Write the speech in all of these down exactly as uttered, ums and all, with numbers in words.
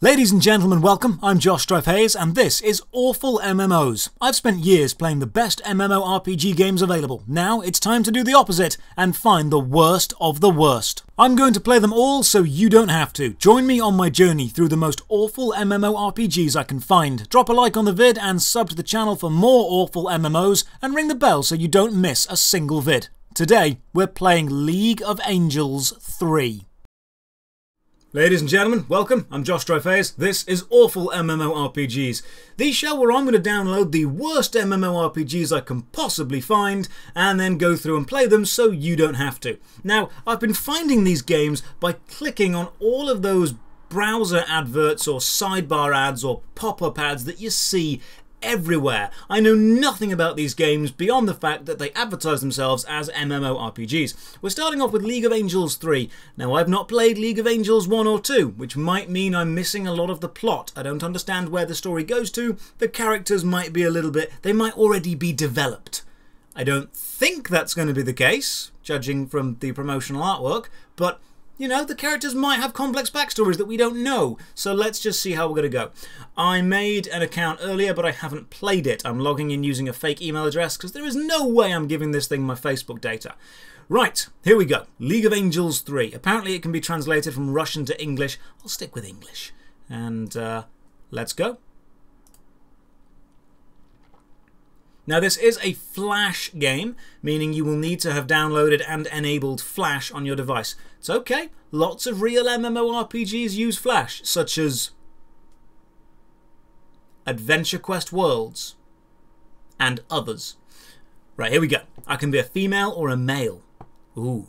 Ladies and gentlemen, welcome. I'm Josh Strife Hayes, and this is Awful M M Os. I've spent years playing the best MMORPG games available. Now it's time to do the opposite and find the worst of the worst. I'm going to play them all so you don't have to. Join me on my journey through the most awful MMORPGs I can find. Drop a like on the vid and sub to the channel for more awful M M Os, and ring the bell so you don't miss a single vid. Today, we're playing League of Angels three. Ladies and gentlemen, welcome. I'm Josh Strife Hayes. This is Awful MMORPGs, the show where I'm going to download the worst MMORPGs I can possibly find and then go through and play them so you don't have to. Now, I've been finding these games by clicking on all of those browser adverts or sidebar ads or pop-up ads that you see everywhere. I know nothing about these games beyond the fact that they advertise themselves as MMORPGs. We're starting off with League of Angels three. Now, I've not played League of Angels one or two, which might mean I'm missing a lot of the plot. I don't understand where the story goes to. The characters might be a little bit... they might already be developed. I don't think that's going to be the case, judging from the promotional artwork, but... you know, the characters might have complex backstories that we don't know, so let's just see how we're going to go. I made an account earlier, but I haven't played it. I'm logging in using a fake email address because there is no way I'm giving this thing my Facebook data. Right, here we go. League of Angels three. Apparently it can be translated from Russian to English. I'll stick with English. And uh, let's go. Now, this is a Flash game, meaning you will need to have downloaded and enabled Flash on your device. It's okay. Lots of real MMORPGs use Flash, such as Adventure Quest Worlds and others. Right, here we go. I can be a female or a male. Ooh.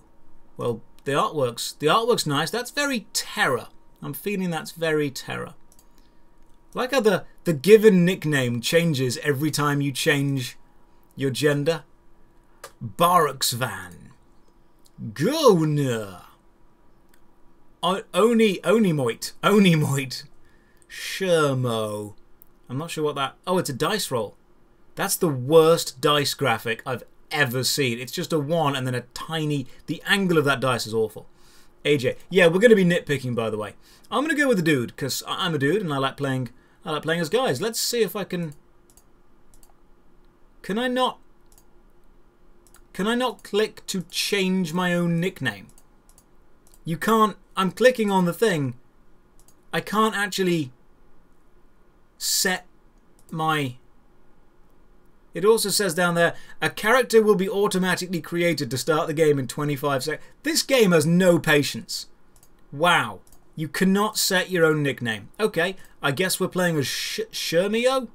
Well, the artwork's, the artwork's nice. That's very terror. I'm feeling that's very terror. Like how the, the given nickname changes every time you change your gender. Barraxvan. Goner. Oni, Onimoit. Onimoit. Shermo. I'm not sure what that... oh, it's a dice roll. That's the worst dice graphic I've ever seen. It's just a one and then a tiny... the angle of that dice is awful. A J. Yeah, we're going to be nitpicking, by the way. I'm going to go with the dude, because I'm a dude and I like playing... I like playing as guys. Let's see if I can... Can I not... Can I not click to change my own nickname? You can't... I'm clicking on the thing. I can't actually... set my... It also says down there, a character will be automatically created to start the game in twenty-five seconds. This game has no patience. Wow. You cannot set your own nickname. Okay, I guess we're playing as Sh Shermio?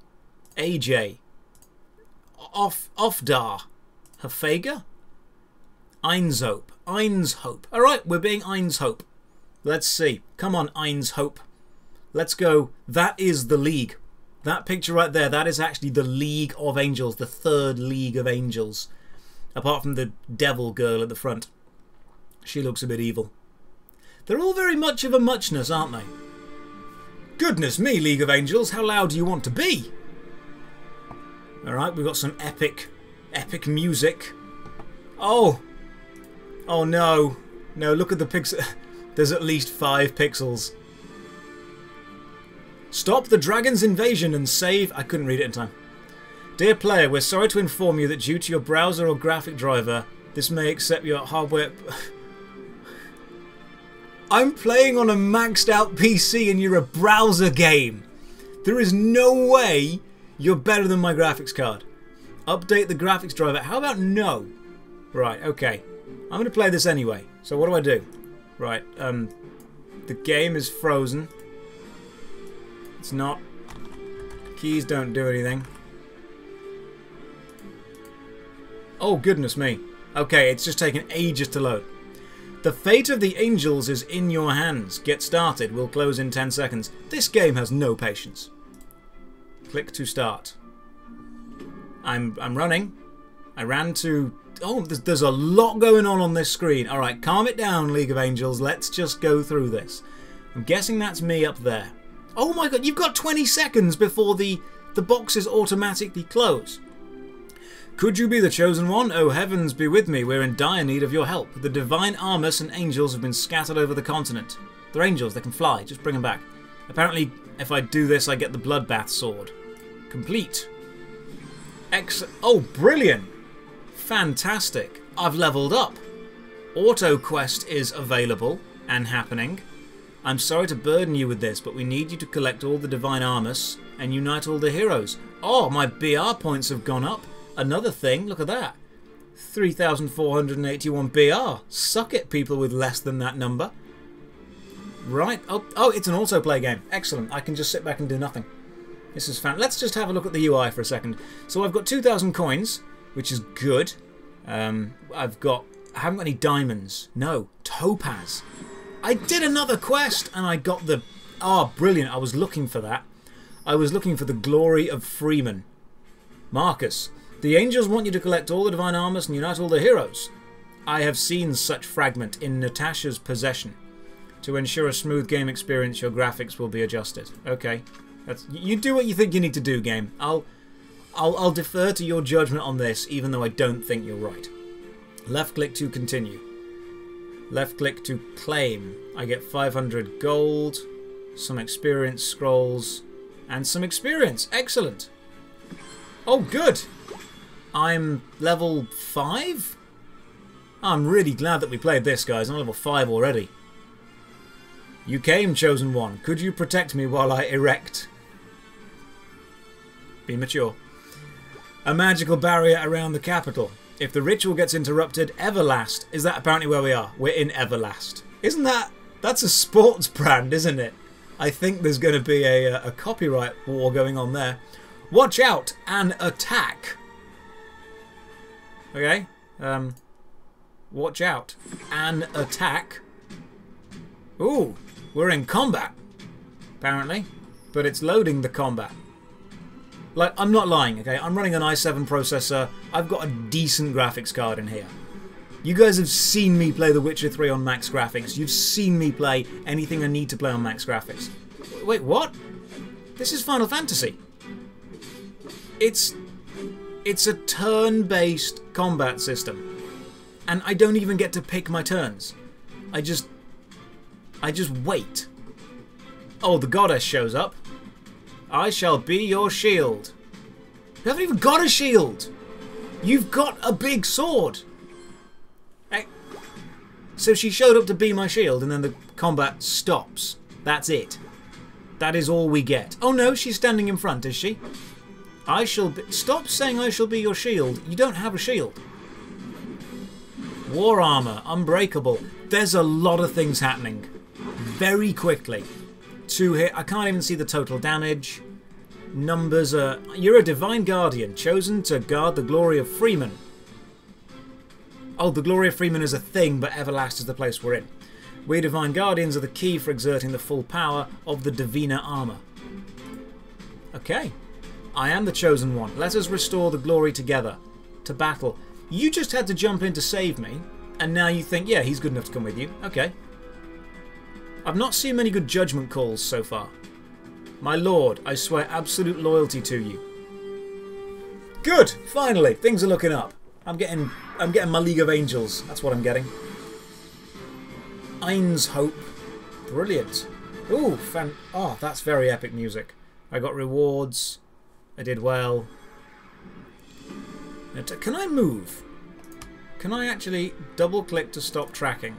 A J. Off Offdar. Hafega? Einshope. Einshope. Alright, we're being Einshope. Let's see. Come on, Einshope. Let's go. That is the league. That picture right there, that is actually the League of Angels, the third League of Angels. Apart from the devil girl at the front. She looks a bit evil. They're all very much of a muchness, aren't they? Goodness me, League of Angels, how loud do you want to be? Alright, we've got some epic, epic music. Oh! Oh no. No, look at the pixel. There's at least five pixels. Stop the dragon's invasion and save... I couldn't read it in time. Dear player, we're sorry to inform you that due to your browser or graphic driver, this may accept your hardware... I'm playing on a maxed out P C and you're a browser game. There is no way you're better than my graphics card. Update the graphics driver. How about no? Right, okay. I'm going to play this anyway. So what do I do? Right, um... the game is frozen. It's not. Keys don't do anything. Oh, goodness me. Okay, it's just taken ages to load. The fate of the angels is in your hands. Get started. We'll close in ten seconds. This game has no patience. Click to start. I'm I'm running. I ran to... oh, there's, there's a lot going on on this screen. All right, calm it down, League of Angels. Let's just go through this. I'm guessing that's me up there. Oh my god, you've got twenty seconds before the, the boxes automatically close. Could you be the chosen one? Oh, heavens be with me. We're in dire need of your help. The divine Armus and angels have been scattered over the continent. They're angels. They can fly. Just bring them back. Apparently, if I do this, I get the Bloodbath Sword. Complete. Ex- oh, brilliant! Fantastic. I've leveled up. Auto quest is available and happening. I'm sorry to burden you with this, but we need you to collect all the Divine Armus and unite all the heroes. Oh, my B R points have gone up. Another thing, look at that. three thousand four hundred eighty-one B R. Suck it, people with less than that number. Right. Oh, oh, it's an autoplay game. Excellent. I can just sit back and do nothing. This is fan. Let's just have a look at the U I for a second. So I've got two thousand coins, which is good. Um, I've got... I haven't got any diamonds. No. Topaz. I did another quest and I got the... Ah, oh, brilliant. I was looking for that. I was looking for the glory of Freeman. Marcus. The angels want you to collect all the divine armors and unite all the heroes. I have seen such fragment in Natasha's possession. To ensure a smooth game experience, your graphics will be adjusted. Okay. That's, you do what you think you need to do, game. I'll, I'll, I'll defer to your judgment on this, even though I don't think you're right. Left click to continue. Left click to claim. I get five hundred gold, some experience scrolls, and some experience. Excellent. Oh, good. I'm level five? I'm really glad that we played this, guys. I'm level five already. You came, Chosen One. Could you protect me while I erect? Be mature. A magical barrier around the capital. If the ritual gets interrupted, Everlast. Is that apparently where we are? We're in Everlast. Isn't that... That's a sports brand, isn't it? I think there's going to be a, a copyright war going on there. Watch out! An attack! Okay. Um, watch out. An attack. Ooh. We're in combat, apparently, but it's loading the combat. Like, I'm not lying, okay? I'm running an i seven processor. I've got a decent graphics card in here. You guys have seen me play The Witcher three on max graphics. You've seen me play anything I need to play on max graphics. Wait, what? This is Final Fantasy. It's... It's a turn-based combat system. And I don't even get to pick my turns. I just... I just wait. Oh, the goddess shows up. I shall be your shield. You haven't even got a shield. You've got a big sword. I... So she showed up to be my shield, and then the combat stops. That's it. That is all we get. Oh no, she's standing in front, is she? I shall be... Stop saying I shall be your shield. You don't have a shield. War armor, unbreakable. There's a lot of things happening. Very quickly. Two hit. I can't even see the total damage. Numbers are... You're a divine guardian, chosen to guard the glory of Freeman. Oh, the glory of Freeman is a thing, but Everlast is the place we're in. We divine guardians are the key for exerting the full power of the Divina Armor. Okay. I am the chosen one. Let us restore the glory together. To battle. You just had to jump in to save me, and now you think, yeah, he's good enough to come with you. Okay. I've not seen many good judgment calls so far. My lord, I swear absolute loyalty to you. Good! Finally! Things are looking up. I'm getting I'm getting my League of Angels. That's what I'm getting. Ein's Hope. Brilliant. Ooh, fan... Oh, that's very epic music. I got rewards. I did well. Can I move? Can I actually double-click to stop tracking?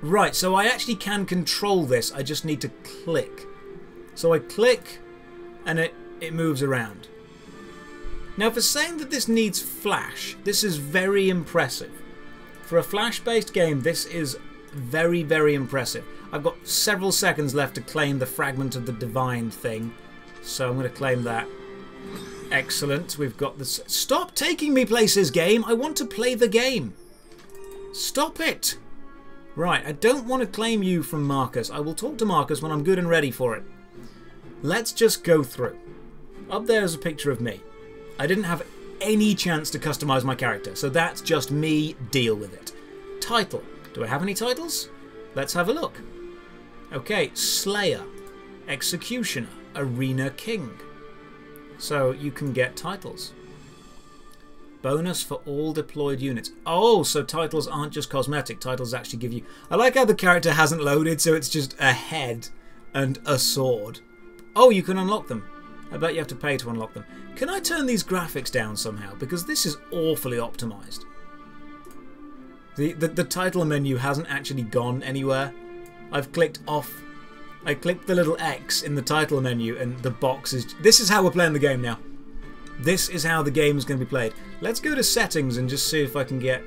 Right, so I actually can control this. I just need to click. So I click, and it, it moves around. Now, for saying that this needs Flash, this is very impressive. For a Flash-based game, this is very, very impressive. I've got several seconds left to claim the fragment of the divine thing. So I'm going to claim that. Excellent. We've got this. Stop taking me places, game! I want to play the game! Stop it! Right, I don't want to claim you from Marcus. I will talk to Marcus when I'm good and ready for it. Let's just go through. Up there is a picture of me. I didn't have any chance to customize my character, so that's just me. Deal with it. Title. Do I have any titles? Let's have a look. Okay, Slayer, Executioner, Arena King. So you can get titles. Bonus for all deployed units. Oh, so titles aren't just cosmetic. Titles actually give you... I like how the character hasn't loaded, so it's just a head and a sword. Oh, you can unlock them. I bet you have to pay to unlock them. Can I turn these graphics down somehow? Because this is awfully optimised. The, the, the title menu hasn't actually gone anywhere. I've clicked off... I clicked the little X in the title menu and the box is... This is how we're playing the game now. This is how the game is going to be played. Let's go to settings and just see if I can get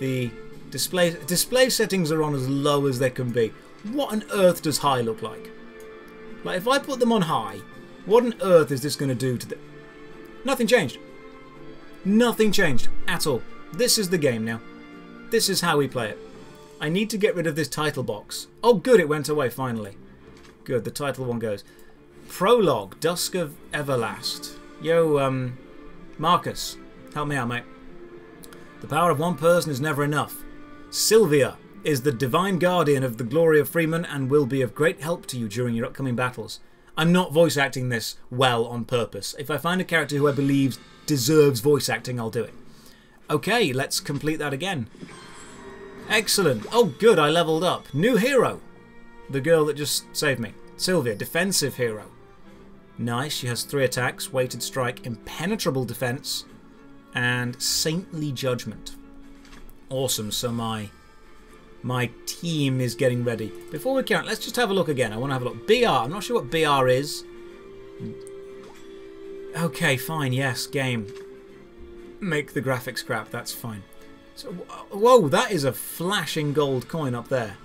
the display... Display settings are on as low as they can be. What on earth does high look like? Like, if I put them on high, what on earth is this going to do to the... Nothing changed. Nothing changed at all. This is the game now. This is how we play it. I need to get rid of this title box. Oh, good, it went away, finally. Good, the title one goes. Prologue, Dusk of Everlast. Yo, um, Marcus, help me out, mate. The power of one person is never enough. Sylvia is the divine guardian of the glory of Freeman and will be of great help to you during your upcoming battles. I'm not voice acting this well on purpose. If I find a character who I believe deserves voice acting, I'll do it. Okay, let's complete that again. Excellent. Oh, good, I leveled up. New hero. The girl that just saved me. Sylvia, defensive hero. Nice, she has three attacks, weighted strike, impenetrable defense, and saintly judgment. Awesome, so my my team is getting ready. Before we carry on, let's just have a look again. I want to have a look. B R, I'm not sure what B R is. Okay, fine, yes, game. Make the graphics crap, that's fine. So, whoa, that is a flashing gold coin up there.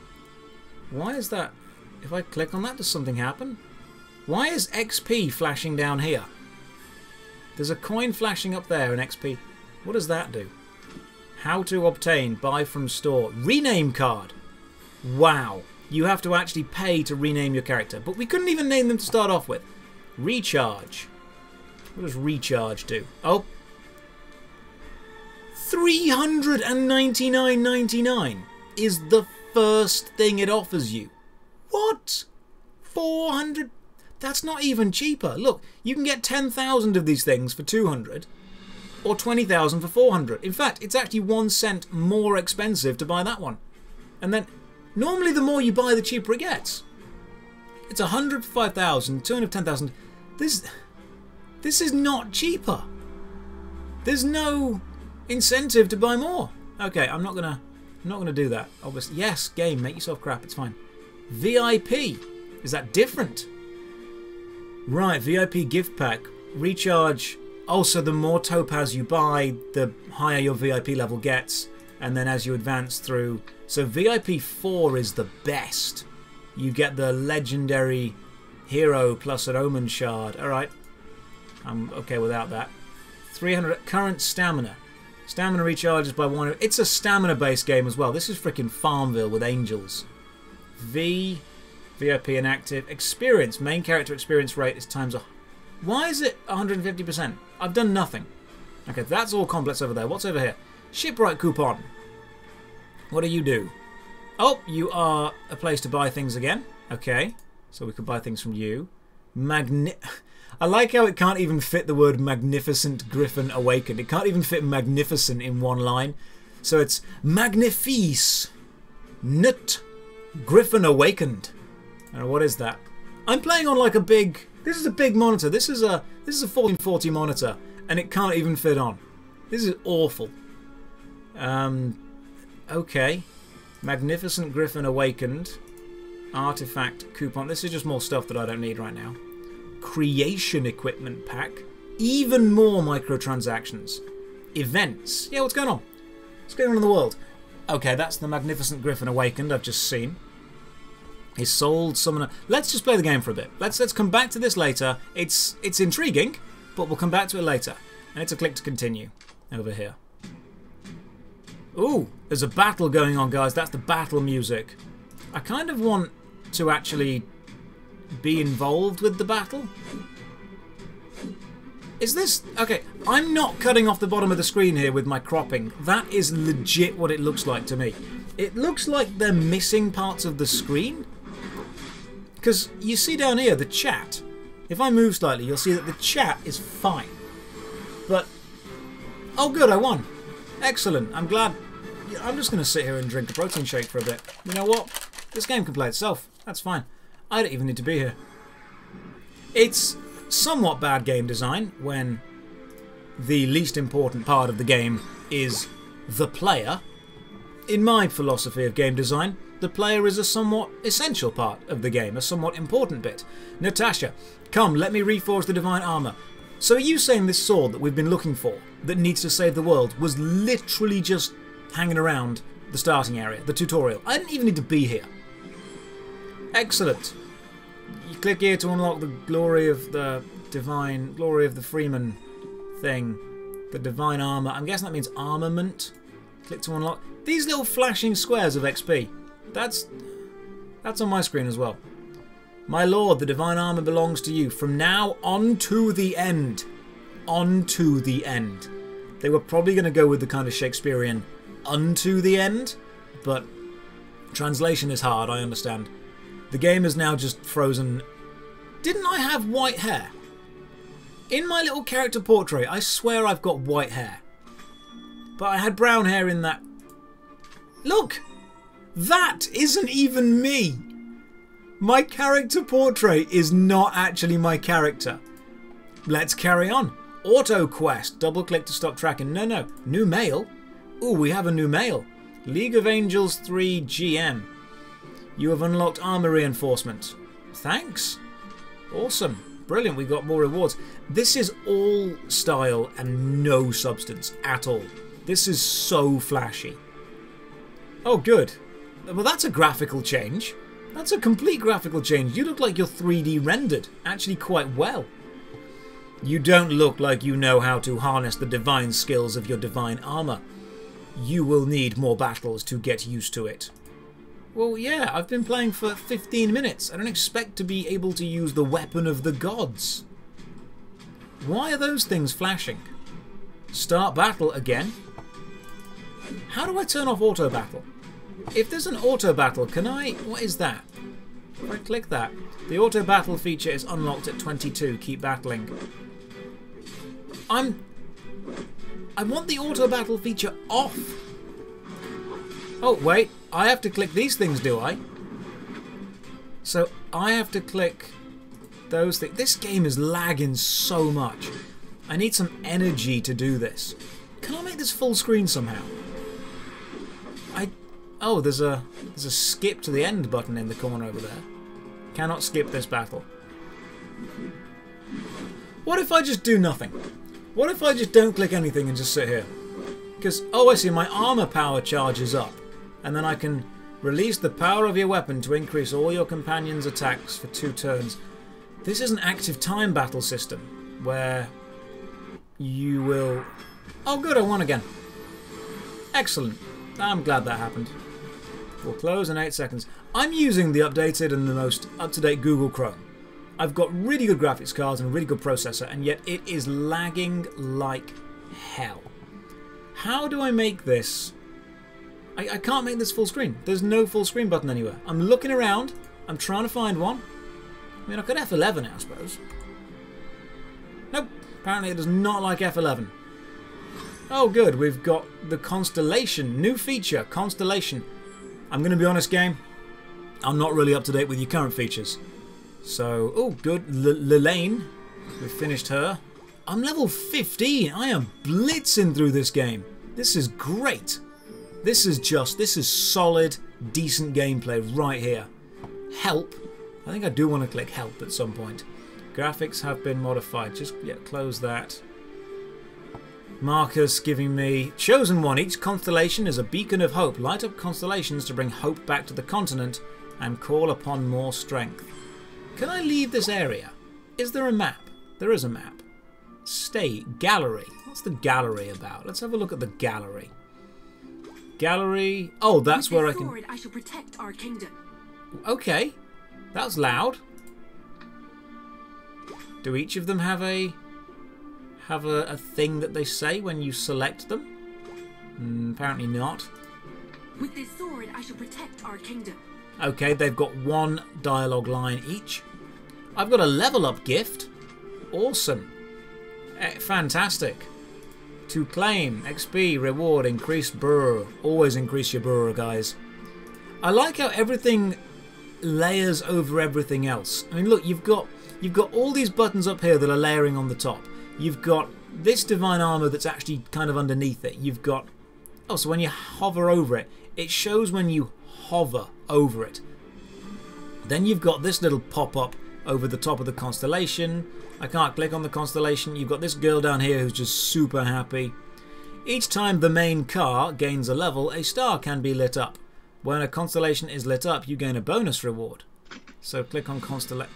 Why is that? If I click on that, does something happen? Why is X P flashing down here? There's a coin flashing up there in X P. What does that do? How to obtain, buy from store, rename card. Wow. You have to actually pay to rename your character. But we couldn't even name them to start off with. Recharge. What does recharge do? Oh. three hundred ninety-nine ninety-nine is the first thing it offers you. What? four hundred? That's not even cheaper. Look, you can get ten thousand of these things for two hundred or twenty thousand for four hundred. In fact, it's actually one cent more expensive to buy that one. And then, normally the more you buy, the cheaper it gets. It's one hundred for five thousand, two hundred for ten thousand. This, this is not cheaper. There's no incentive to buy more. Okay, I'm not gonna, I'm not gonna do that. Obviously, yes, game, make yourself crap, it's fine. V I P, is that different? Right, V I P gift pack, recharge. Also, the more topaz you buy, the higher your V I P level gets. And then as you advance through... So V I P four is the best. You get the legendary hero plus an omen shard. Alright, I'm okay without that. three hundred current stamina. Stamina recharges by one... It's a stamina-based game as well. This is freaking Farmville with angels. V... V I P inactive. Experience. Main character experience rate is times a... Why is it one hundred fifty percent? I've done nothing. Okay, that's all complex over there. What's over here? Shipwright coupon. What do you do? Oh, you are a place to buy things again. Okay. So we could buy things from you. Magni... I like how it can't even fit the word magnificent griffin awakened. It can't even fit magnificent in one line. So it's magnifice. Nut. Griffin awakened. And what is that? I'm playing on like a big... This is a big monitor. This is a this is a fourteen forty monitor, and it can't even fit on. This is awful. Um, okay. Magnificent Griffin Awakened. Artifact coupon. This is just more stuff that I don't need right now. Creation equipment pack. Even more microtransactions. Events. Yeah, what's going on? What's going on in the world? Okay, that's the Magnificent Griffin Awakened I've just seen. His sold summoner. Let's just play the game for a bit. Let's let's come back to this later. It's it's intriguing, but we'll come back to it later. And it's a click to continue over here. Ooh, there's a battle going on, guys. That's the battle music. I kind of want to actually be involved with the battle. Is this... Okay, I'm not cutting off the bottom of the screen here with my cropping. That is legit what it looks like to me. It looks like they're missing parts of the screen. Because you see down here, the chat. If I move slightly, you'll see that the chat is fine. But Oh good, I won. Excellent, I'm glad. I'm just going to sit here and drink a protein shake for a bit. You know what? This game can play itself. That's fine. I don't even need to be here. It's somewhat bad game design when the least important part of the game is the player. In my philosophy of game design, the player is a somewhat essential part of the game, a somewhat important bit. Natasha, come, let me reforge the divine armor. So are you saying this sword that we've been looking for, that needs to save the world, was literally just hanging around the starting area, the tutorial? I didn't even need to be here. Excellent. You click here to unlock the glory of the divine, glory of the Freeman thing. The divine armor. I'm guessing that means armament. Click to unlock. These little flashing squares of X P. That's that's on my screen as well. My lord, the divine armor belongs to you. From now on to the end. On to the end. They were probably going to go with the kind of Shakespearean unto the end, but translation is hard, I understand. The game is now just frozen. Didn't I have white hair? In my little character portrait, I swear I've got white hair. But I had brown hair in that. Look! That isn't even me! My character portrait is not actually my character. Let's carry on. Auto quest. Double click to stop tracking. No, no. New mail? Ooh, we have a new mail. League of Angels three G M. You have unlocked armor reinforcement. Thanks. Awesome. Brilliant. We got more rewards. This is all style and no substance at all. This is so flashy. Oh, good. Well, that's a graphical change. That's a complete graphical change. You look like you're three D rendered. Actually quite well. You don't look like you know how to harness the divine skills of your divine armor. You will need more battles to get used to it. Well, yeah, I've been playing for fifteen minutes. I don't expect to be able to use the weapon of the gods. Why are those things flashing? Start battle again. How do I turn off auto battle? If there's an auto battle, can I... What is that? If I click that. The auto battle feature is unlocked at twenty-two. Keep battling. I'm... I want the auto battle feature off. Oh, wait. I have to click these things, do I? So I have to click those things. This game is lagging so much. I need some energy to do this. Can I make this full screen somehow? I oh, there's a there's a skip to the end button in the corner over there. Cannot skip this battle. What if I just do nothing? What if I just don't click anything and just sit here? Because oh, I see my armor power charges up. And then I can release the power of your weapon to increase all your companions' attacks for two turns. This is an active time battle system where you will... Oh good, I won again. Excellent. I'm glad that happened. We'll close in eight seconds. I'm using the updated and the most up-to-date Google Chrome. I've got really good graphics cards and a really good processor, and yet it is lagging like hell. How do I make this... I, I can't make this full screen. There's no full screen button anywhere. I'm looking around. I'm trying to find one. I mean, I could F eleven it, I suppose. Nope. Apparently it does not like F eleven. Oh, good. We've got the Constellation. New feature. Constellation. I'm going to be honest, game. I'm not really up to date with your current features. So, oh, good. Lelaine. We've finished her. I'm level fifteen. I am blitzing through this game. This is great. This is just, this is solid, decent gameplay right here. Help. I think I do want to click help at some point. Graphics have been modified. Just, yeah, close that. Marcus giving me... Chosen one. Each constellation is a beacon of hope. Light up constellations to bring hope back to the continent and call upon more strength. Can I leave this area? Is there a map? There is a map. Stay. Gallery. What's the gallery about? Let's have a look at the gallery. Gallery. Oh, that's where I can. With this sword, I shall protect our kingdom. Okay, that's loud. Do each of them have a have a, a thing that they say when you select them? Mm, apparently not. With this sword, I shall protect our kingdom. Okay, they've got one dialogue line each. I've got a level up gift. Awesome, eh, fantastic. to claim X P, reward, increased burr. Always increase your burr, guys. I like how everything layers over everything else. I mean, look, you've got you've got all these buttons up here that are layering on the top. You've got this divine armor that's actually kind of underneath it. You've got oh, so when you hover over it, it shows when you hover over it. Then you've got this little pop-up over the top of the constellation. I can't click on the constellation. You've got this girl down here who's just super happy. Each time the main car gains a level, a star can be lit up. When a constellation is lit up, you gain a bonus reward. So click on constellation.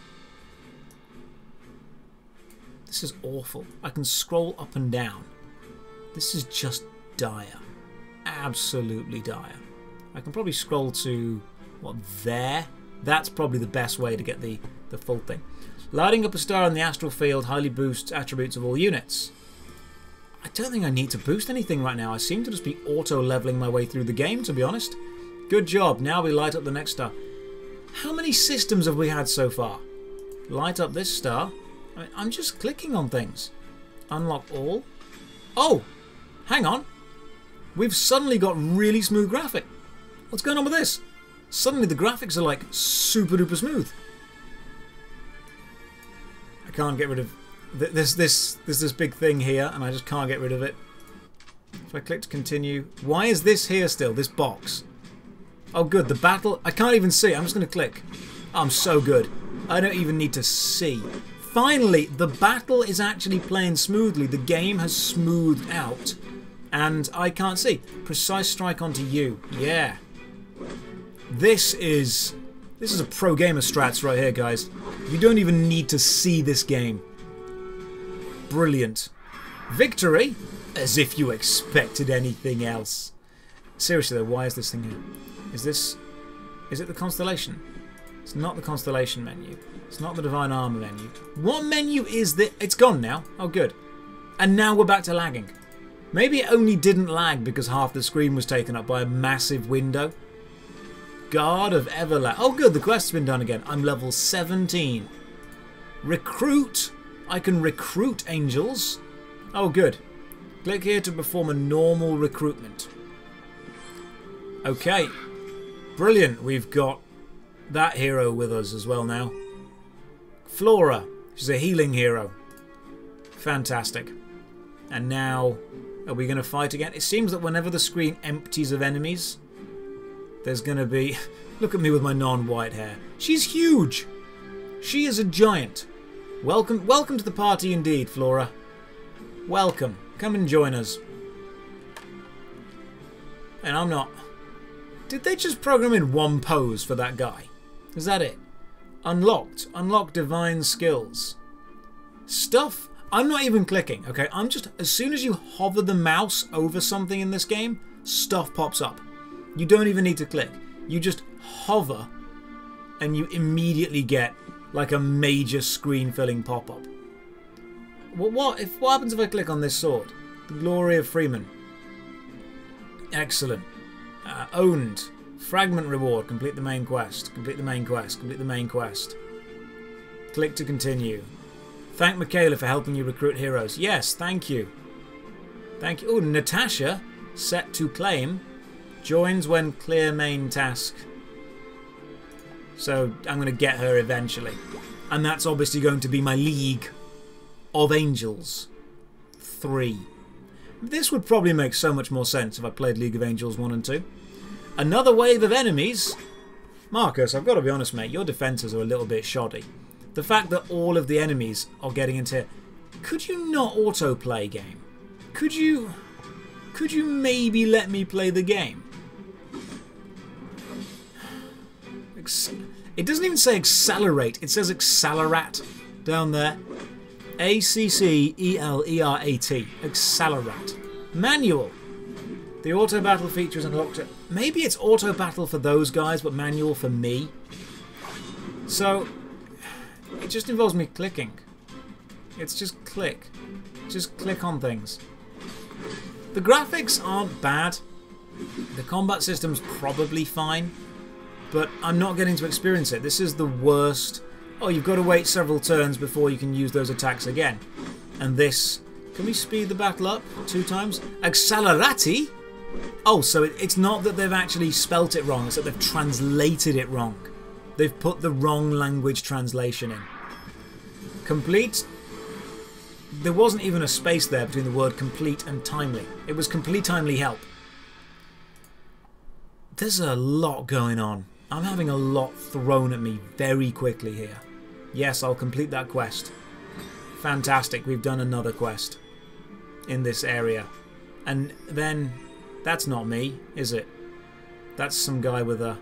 This is awful. I can scroll up and down. This is just dire. Absolutely dire. I can probably scroll to, what, there? That's probably the best way to get the, the full thing. Lighting up a star in the astral field highly boosts attributes of all units. I don't think I need to boost anything right now. I seem to just be auto-leveling my way through the game, to be honest. Good job. Now we light up the next star. How many systems have we had so far? Light up this star. I mean, I'm just clicking on things. Unlock all. Oh! Hang on. We've suddenly got really smooth graphic. What's going on with this? Suddenly the graphics are like super duper smooth. I can't get rid of th this this there's this big thing here and I just can't get rid of it. If I click to continue, why is this here still, this box? Oh good, the battle, I can't even see. I'm just gonna click. I'm so good. I don't even need to see. Finally, the battle is actually playing smoothly. The game has smoothed out and I can't see. Precise strike onto you. Yeah. This is this is a pro gamer strats right here, guys. You don't even need to see this game. Brilliant. Victory? As if you expected anything else. Seriously though, why is this thing here? Is this is it the constellation? It's not the constellation menu. It's not the divine armor menu. What menu is this? It's gone now. Oh good. And now we're back to lagging. Maybe it only didn't lag because half the screen was taken up by a massive window. Guard of Everla. Oh good, the quest's been done again. I'm level seventeen. Recruit. I can recruit angels. Oh good. Click here to perform a normal recruitment. Okay. Brilliant. We've got that hero with us as well now. Flora. She's a healing hero. Fantastic. And now, are we going to fight again? It seems that whenever the screen empties of enemies, there's going to be... Look at me with my non-white hair. She's huge! She is a giant. Welcome welcome to the party indeed, Flora. Welcome. Come and join us. And I'm not... Did they just program in one pose for that guy? Is that it? Unlocked. Unlock divine skills. Stuff. I'm not even clicking, okay? I'm just... As soon as you hover the mouse over something in this game, stuff pops up. You don't even need to click. You just hover and you immediately get like a major screen filling pop-up. What, what, if, what happens if I click on this sword? The Glory of Freeman. Excellent. Uh, owned. Fragment reward. Complete the main quest. Complete the main quest. Complete the main quest. Click to continue. Thank Michaela for helping you recruit heroes. Yes, thank you. Thank you. Oh, Natasha. Set to claim. Joins when clear main task. So I'm going to get her eventually. And that's obviously going to be my League of Angels three. This would probably make so much more sense if I played League of Angels one and two. Another wave of enemies. Marcus, I've got to be honest, mate. Your defences are a little bit shoddy. The fact that all of the enemies are getting into here. Could you not autoplay game? Could you... Could you maybe let me play the game? It doesn't even say accelerate, it says accelerat down there. A C C E L E R A T. Accelerat. Manual. The auto battle feature is unlocked. Maybe it's auto battle for those guys, but manual for me. So, it just involves me clicking. It's just click. Just click on things. The graphics aren't bad. The combat system's probably fine. But I'm not getting to experience it. This is the worst. Oh, you've got to wait several turns before you can use those attacks again. And this... Can we speed the battle up two times? Accelerati? Oh, so it, it's not that they've actually spelt it wrong, it's that they've translated it wrong. They've put the wrong language translation in. Complete. There wasn't even a space there between the word complete and timely. It was complete timely help. There's a lot going on. I'm having a lot thrown at me very quickly here. Yes, I'll complete that quest. Fantastic, we've done another quest in this area. And then, that's not me, is it? That's some guy with a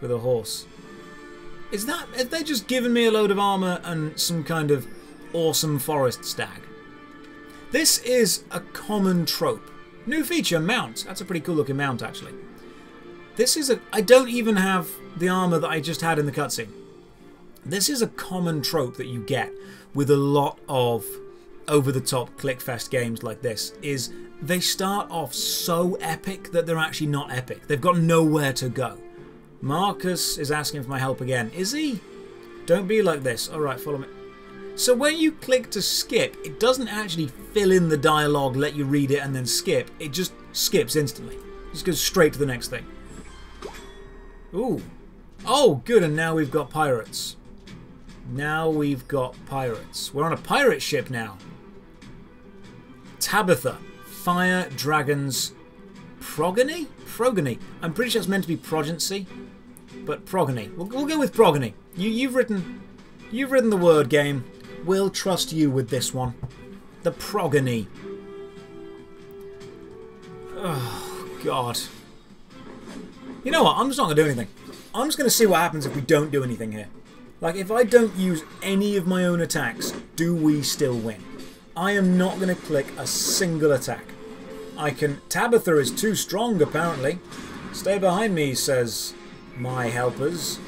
with a horse. Is that, have they just given me a load of armor and some kind of awesome forest stag? This is a common trope. New feature, mount. That's a pretty cool looking mount, actually. This is a, I don't even have the armor that I just had in the cutscene. This is a common trope that you get with a lot of over-the-top clickfest games like this, is they start off so epic that they're actually not epic. They've got nowhere to go. Marcus is asking for my help again. Is he? Don't be like this. Alright, follow me. So when you click to skip, it doesn't actually fill in the dialogue, let you read it, and then skip. It just skips instantly. It just goes straight to the next thing. Ooh. Oh, good, and now we've got pirates. Now we've got pirates. We're on a pirate ship now. Tabitha. Fire Dragon's Progeny? Progeny. I'm pretty sure it's meant to be progency, but progeny. We'll, we'll go with progeny. You, you've written you've written the word game. We'll trust you with this one. The progeny. Oh, God. You know what? I'm just not going to do anything. I'm just going to see what happens if we don't do anything here. Like, if I don't use any of my own attacks, do we still win? I am not going to click a single attack. I can... Tabitha is too strong, apparently. Stay behind me, says my helpers.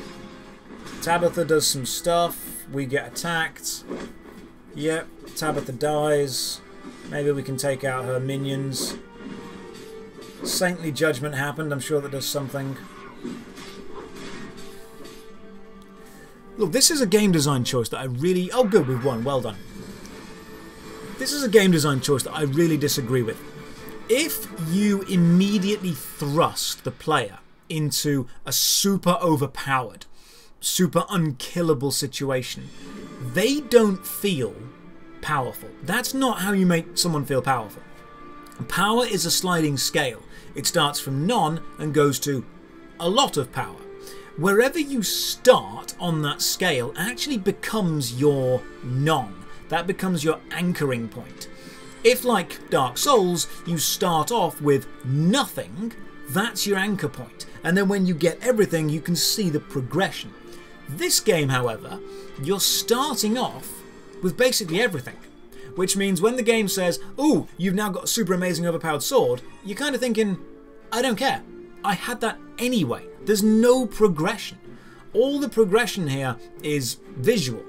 Tabitha does some stuff. We get attacked. Yep, Tabitha dies. Maybe we can take out her minions. Saintly Judgment happened. I'm sure that does something. Look, this is a game design choice that I really... Oh, good, we've won. Well done. This is a game design choice that I really disagree with. If you immediately thrust the player into a super overpowered, super unkillable situation, they don't feel powerful. That's not how you make someone feel powerful. Power is a sliding scale. It starts from none and goes to a lot of power. Wherever you start on that scale actually becomes your none. That becomes your anchoring point. If, like Dark Souls, you start off with nothing, that's your anchor point. And then when you get everything, you can see the progression. This game, however, you're starting off with basically everything. Which means when the game says, ooh, you've now got a super amazing overpowered sword, you're kind of thinking, I don't care. I had that anyway. There's no progression. All the progression here is visual,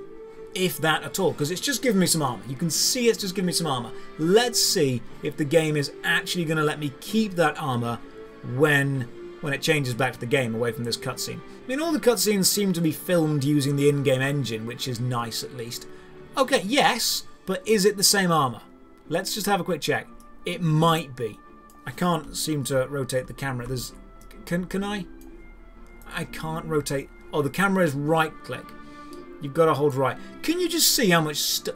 if that at all, because it's just giving me some armor. You can see it's just giving me some armor. Let's see if the game is actually going to let me keep that armor when when it changes back to the game, away from this cutscene. I mean, all the cutscenes seem to be filmed using the in-game engine, which is nice at least. Okay, yes, but is it the same armor? Let's just have a quick check. It might be. I can't seem to rotate the camera. There's... Can, can I? I can't rotate... Oh, the camera is right-click. You've got to hold right. Can you just see how much st...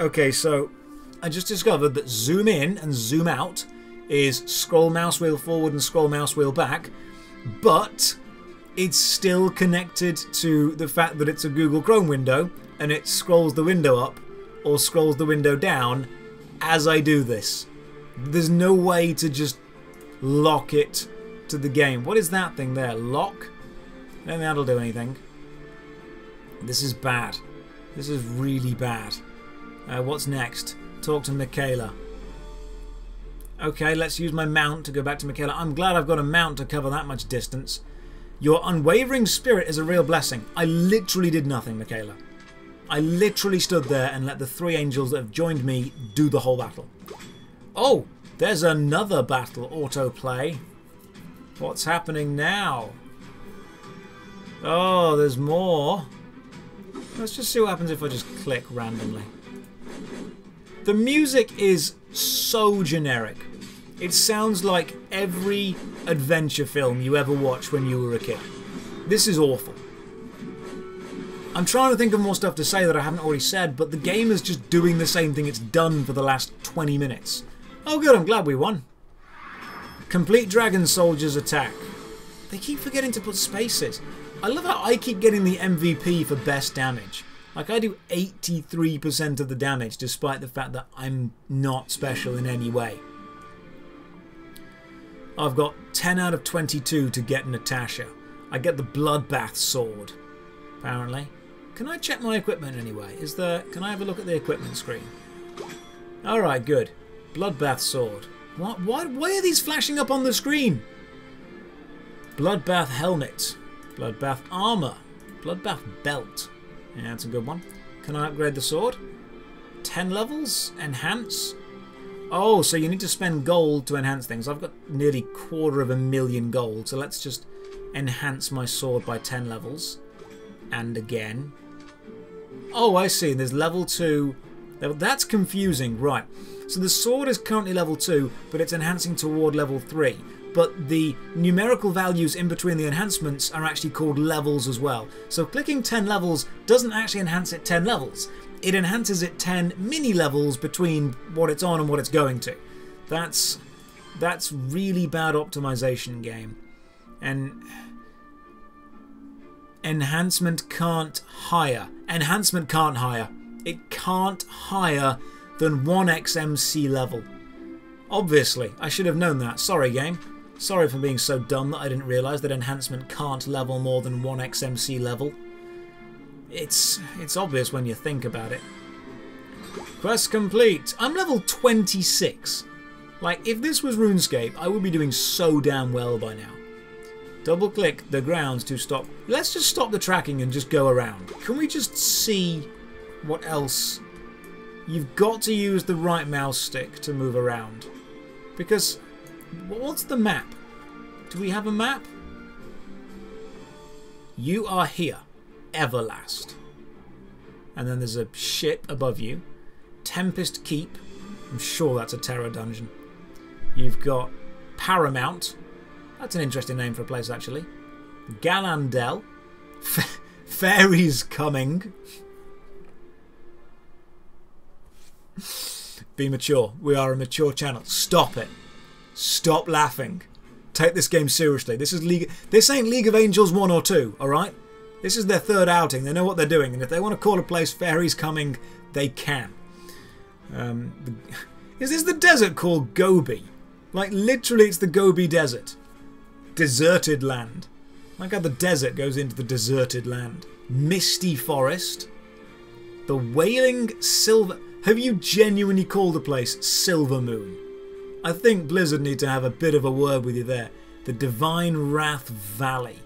Okay, so I just discovered that zoom in and zoom out is scroll mouse wheel forward and scroll mouse wheel back, but it's still connected to the fact that it's a Google Chrome window and it scrolls the window up or scrolls the window down as I do this. There's no way to just lock it to the game. What is that thing there? Lock? I don't think that'll do anything. This is bad. This is really bad. Uh, what's next? Talk to Michaela. Okay, let's use my mount to go back to Michaela. I'm glad I've got a mount to cover that much distance. Your unwavering spirit is a real blessing. I literally did nothing, Michaela. I literally stood there and let the three angels that have joined me do the whole battle. Oh, there's another battle. Autoplay. What's happening now? Oh, there's more. Let's just see what happens if I just click randomly. The music is so generic. It sounds like every adventure film you ever watched when you were a kid. This is awful. I'm trying to think of more stuff to say that I haven't already said, but the game is just doing the same thing it's done for the last twenty minutes. Oh good, I'm glad we won. Complete Dragon Soldiers Attack. They keep forgetting to put spaces. I love how I keep getting the M V P for best damage. Like, I do eighty-three percent of the damage, despite the fact that I'm not special in any way. I've got ten out of twenty-two to get Natasha. I get the Bloodbath Sword, apparently. Can I check my equipment anyway? Is there... Can I have a look at the equipment screen? Alright, good. Bloodbath Sword. What? Why, why are these flashing up on the screen? Bloodbath Helmet. Bloodbath Armour. Bloodbath Belt. Yeah, that's a good one. Can I upgrade the sword? ten levels? Enhance? Oh, so you need to spend gold to enhance things. I've got nearly quarter of a million gold, so let's just enhance my sword by ten levels. And again. Oh, I see. There's level two. That's confusing. Right. So the sword is currently level two, but it's enhancing toward level three. But the numerical values in between the enhancements are actually called levels as well. So clicking ten levels doesn't actually enhance it ten levels. It enhances it ten mini levels between what it's on and what it's going to. That's that's really bad optimization game. And enhancement can't higher. Enhancement can't higher. It can't higher than one X M C level. Obviously, I should have known that. Sorry, game. Sorry for being so dumb that I didn't realise that enhancement can't level more than one X M C level. It's it's obvious when you think about it. Quest complete. I'm level twenty-six. Like, if this was RuneScape, I would be doing so damn well by now. Double click the grounds to stop. Let's just stop the tracking and just go around. Can we just see what else? You've got to use the right mouse stick to move around. Because... What's the map? Do we have a map? You are here, Everlast. And then there's a ship above you. Tempest Keep. I'm sure that's a terror dungeon. You've got Paramount. That's an interesting name for a place, actually. Galandel. F Fairies Coming. Be mature. We are a mature channel. Stop it. Stop laughing. Take this game seriously. This is League. This ain't League of Angels one or two, alright? This is their third outing. They know what they're doing. And if they want to call a place Fairies Coming, they can. Um, the, is this the desert called Gobi? Like, literally, it's the Gobi Desert. Deserted land. Like how the desert goes into the deserted land. Misty Forest. The Wailing Silver... Have you genuinely called the place Silver Moon? I think Blizzard need to have a bit of a word with you there. The Divine Wrath Valley.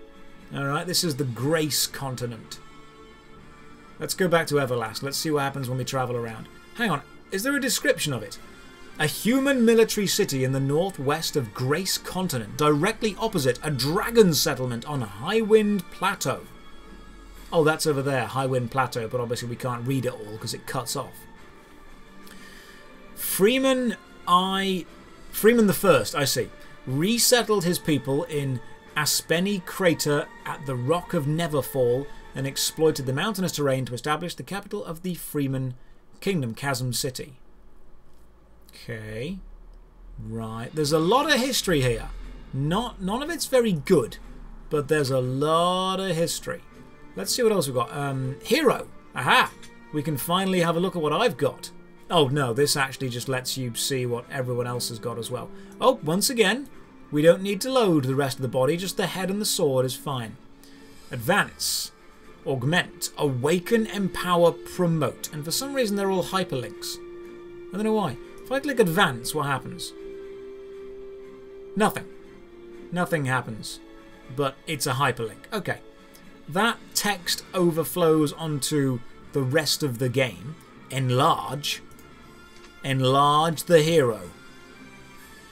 Alright, this is the Grace Continent. Let's go back to Everlast. Let's see what happens when we travel around. Hang on, is there a description of it? A human military city in the northwest of Grace Continent, directly opposite a dragon settlement on Highwind Plateau. Oh, that's over there, Highwind Plateau, but obviously we can't read it all because it cuts off. Freeman I... Freeman the First, I see, resettled his people in Aspeni Crater at the Rock of Neverfall and exploited the mountainous terrain to establish the capital of the Freeman Kingdom, Chasm City. Okay. Right. There's a lot of history here. Not, none of it's very good, but there's a lot of history. Let's see what else we've got. Um, Hero! Aha! We can finally have a look at what I've got. Oh no, this actually just lets you see what everyone else has got as well. Oh, once again, we don't need to load the rest of the body, just the head and the sword is fine. Advance, augment, awaken, empower, promote. And for some reason they're all hyperlinks. I don't know why. If I click advance, what happens? Nothing. Nothing happens. But it's a hyperlink. Okay. That text overflows onto the rest of the game. Enlarge. Enlarge the hero.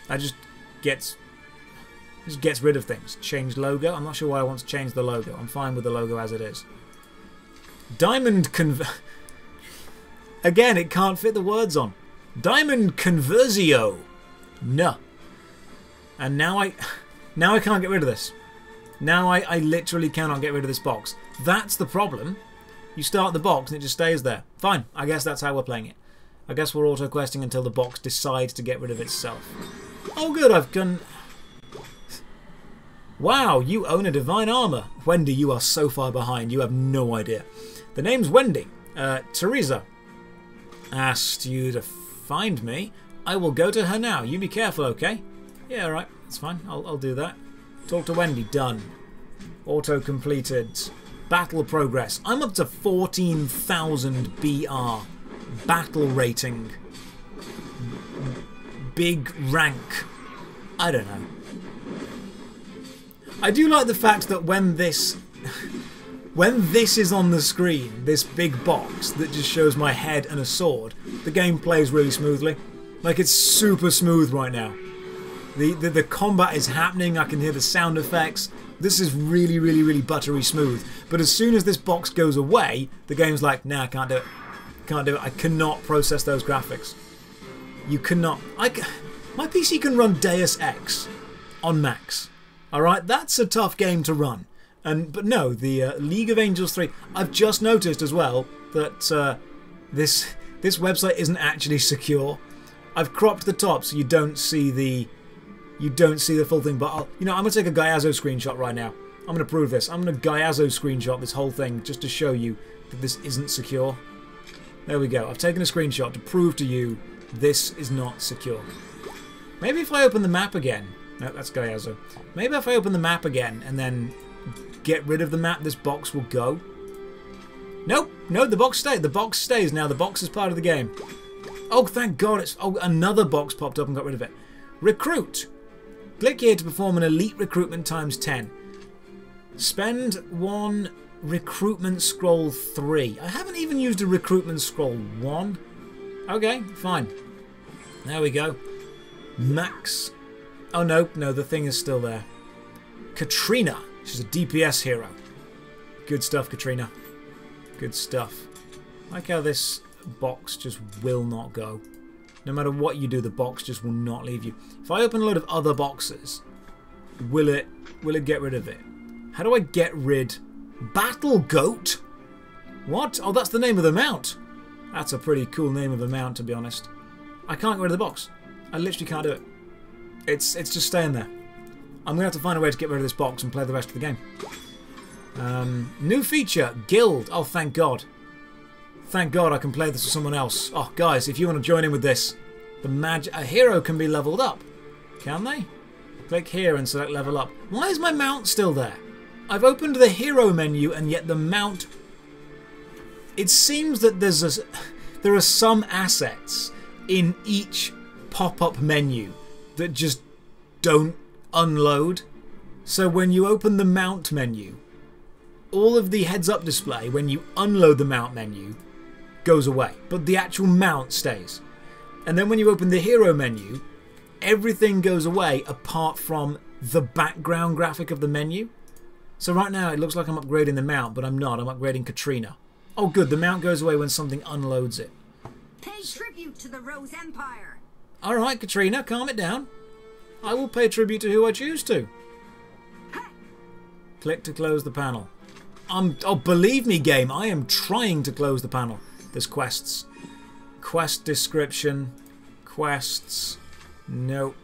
That just gets just gets rid of things. Change logo. I'm not sure why I want to change the logo. I'm fine with the logo as it is. Diamond convert. Again, it can't fit the words on. Diamond Conversio. No. And now I... Now I can't get rid of this. Now I, I literally cannot get rid of this box. That's the problem. You start the box and it just stays there. Fine. I guess that's how we're playing it. I guess we're auto-questing until the box decides to get rid of itself. Oh good, I've done... Wow, you own a divine armor. Wendy, you are so far behind. You have no idea. The name's Wendy. Uh, Teresa asked you to find me. I will go to her now. You be careful, okay? Yeah, alright. That's fine. I'll, I'll do that. Talk to Wendy. Done. Auto completed. Battle progress. I'm up to fourteen thousand B R. Battle rating. Big rank. I don't know. I do like the fact that when this... when this is on the screen, this big box that just shows my head and a sword, the game plays really smoothly. Like, it's super smooth right now. The, the, the combat is happening, I can hear the sound effects. This is really, really, really buttery smooth. But as soon as this box goes away, the game's like, nah, I can't do it. Can't do it. I cannot process those graphics. You cannot... I c my P C can run Deus Ex on max. Alright, that's a tough game to run. And but no, the uh, League of Angels three... I've just noticed as well that uh, this, this website isn't actually secure. I've cropped the top so you don't see the... You don't see the full thing, but I'll, you know, I'm going to take a Gyazo screenshot right now. I'm going to prove this. I'm going to Gyazo screenshot this whole thing just to show you that this isn't secure. There we go. I've taken a screenshot to prove to you this is not secure. Maybe if I open the map again... No, that's Gyazo. Maybe if I open the map again and then get rid of the map, this box will go. Nope. No, the box stayed. The box stays now. The box is part of the game. Oh, thank God. It's oh, another box popped up and got rid of it. Recruit. Click here to perform an elite recruitment times ten. Spend one recruitment scroll three. I haven't even used a recruitment scroll one. Okay, fine. There we go. Max. Oh no, no, the thing is still there. Katrina. She's a D P S hero. Good stuff, Katrina. Good stuff. I like how this box just will not go. No matter what you do, the box just will not leave you. If I open a load of other boxes, will it will it get rid of it? How do I get rid? Battle Goat? What? Oh, that's the name of the mount. That's a pretty cool name of the mount, to be honest. I can't get rid of the box. I literally can't do it. It's it's just staying there. I'm gonna have to find a way to get rid of this box and play the rest of the game. Um, new feature, Guild. Oh, thank God. Thank God I can play this with someone else. Oh, guys, if you want to join in with this, the mag a hero can be leveled up. Can they? Click here and select level up. Why is my mount still there? I've opened the hero menu and yet the mount... It seems that there's a, there are some assets in each pop-up menu that just don't unload. So when you open the mount menu, all of the heads-up display, when you unload the mount menu, goes away, but the actual mount stays. And then when you open the hero menu, everything goes away apart from the background graphic of the menu. So right now it looks like I'm upgrading the mount, but I'm not. I'm upgrading Katrina. Oh good, the mount goes away when something unloads it. Pay tribute to the Rose Empire. Alright Katrina, calm it down. I will pay tribute to who I choose to. Ha. Click to close the panel. I'm, oh, believe me game, I am trying to close the panel. There's quests. Quest description. Quests. Nope.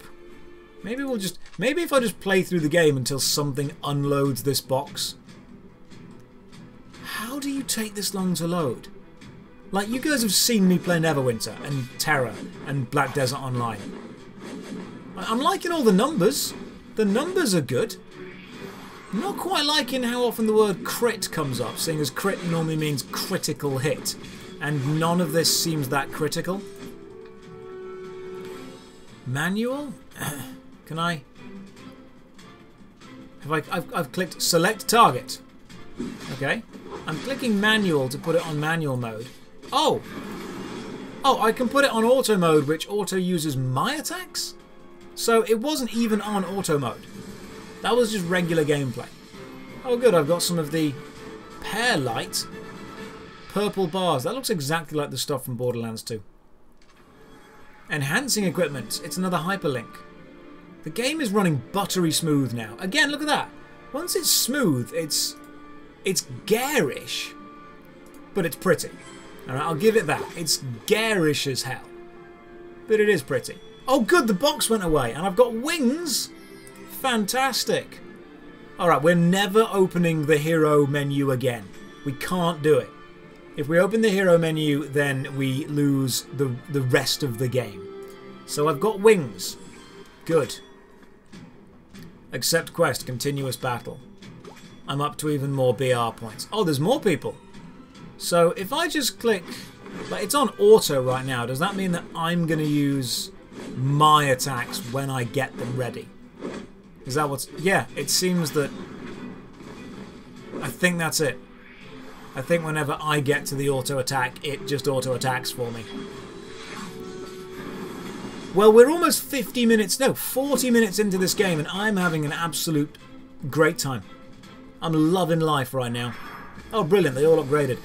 Maybe we'll just... Maybe if I just play through the game until something unloads this box. How do you take this long to load? Like, you guys have seen me play Neverwinter and Terror and Black Desert Online. I'm liking all the numbers. The numbers are good. I'm not quite liking how often the word crit comes up, seeing as crit normally means critical hit. And none of this seems that critical. Manual? Can I... Have I... I've, I've clicked select target. Okay. I'm clicking manual to put it on manual mode. Oh! Oh, I can put it on auto mode, which auto uses my attacks? So it wasn't even on auto mode. That was just regular gameplay. Oh good, I've got some of the pear light. Purple bars. That looks exactly like the stuff from Borderlands two. Enhancing equipment. It's another hyperlink. The game is running buttery smooth now. Again, look at that. Once it's smooth, it's it's garish, but it's pretty. All right, I'll give it that. It's garish as hell, but it is pretty. Oh, good, the box went away, and I've got wings. Fantastic. All right, we're never opening the hero menu again. We can't do it. If we open the hero menu, then we lose the, the rest of the game. So I've got wings. Good. Accept quest, continuous battle. I'm up to even more B R points. Oh, there's more people. So if I just click... like, it's on auto right now. Does that mean that I'm going to use my attacks when I get them ready? Is that what's... yeah, it seems that... I think that's it. I think whenever I get to the auto attack, it just auto attacks for me. Well, we're almost fifty minutes, no, forty minutes into this game, and I'm having an absolute great time. I'm loving life right now. Oh, brilliant, they all upgraded.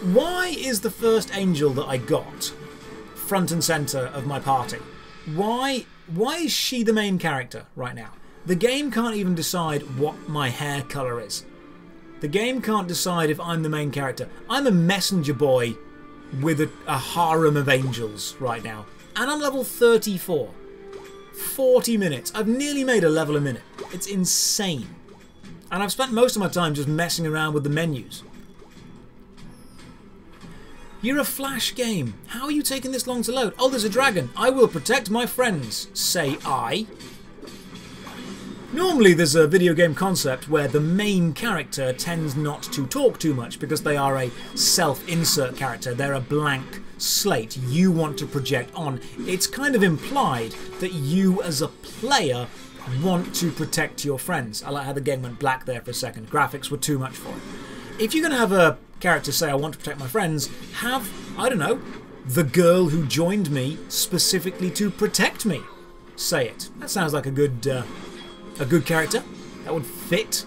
Why is the first angel that I got front and centre of my party? Why, why is she the main character right now? The game can't even decide what my hair colour is. The game can't decide if I'm the main character. I'm a messenger boy with a, a harem of angels right now. And I'm level thirty-four. forty minutes. I've nearly made a level a minute. It's insane. And I've spent most of my time just messing around with the menus. You're a Flash game. How are you taking this long to load? Oh, there's a dragon. I will protect my friends, say I. Normally there's a video game concept where the main character tends not to talk too much because they are a self-insert character. They're a blank slate you want to project on. It's kind of implied that you as a player want to protect your friends. I like how the game went black there for a second. Graphics were too much for it. If you're going to have a character say, I want to protect my friends, have, I don't know, the girl who joined me specifically to protect me say it. That sounds like a good... Uh, A good character. That would fit.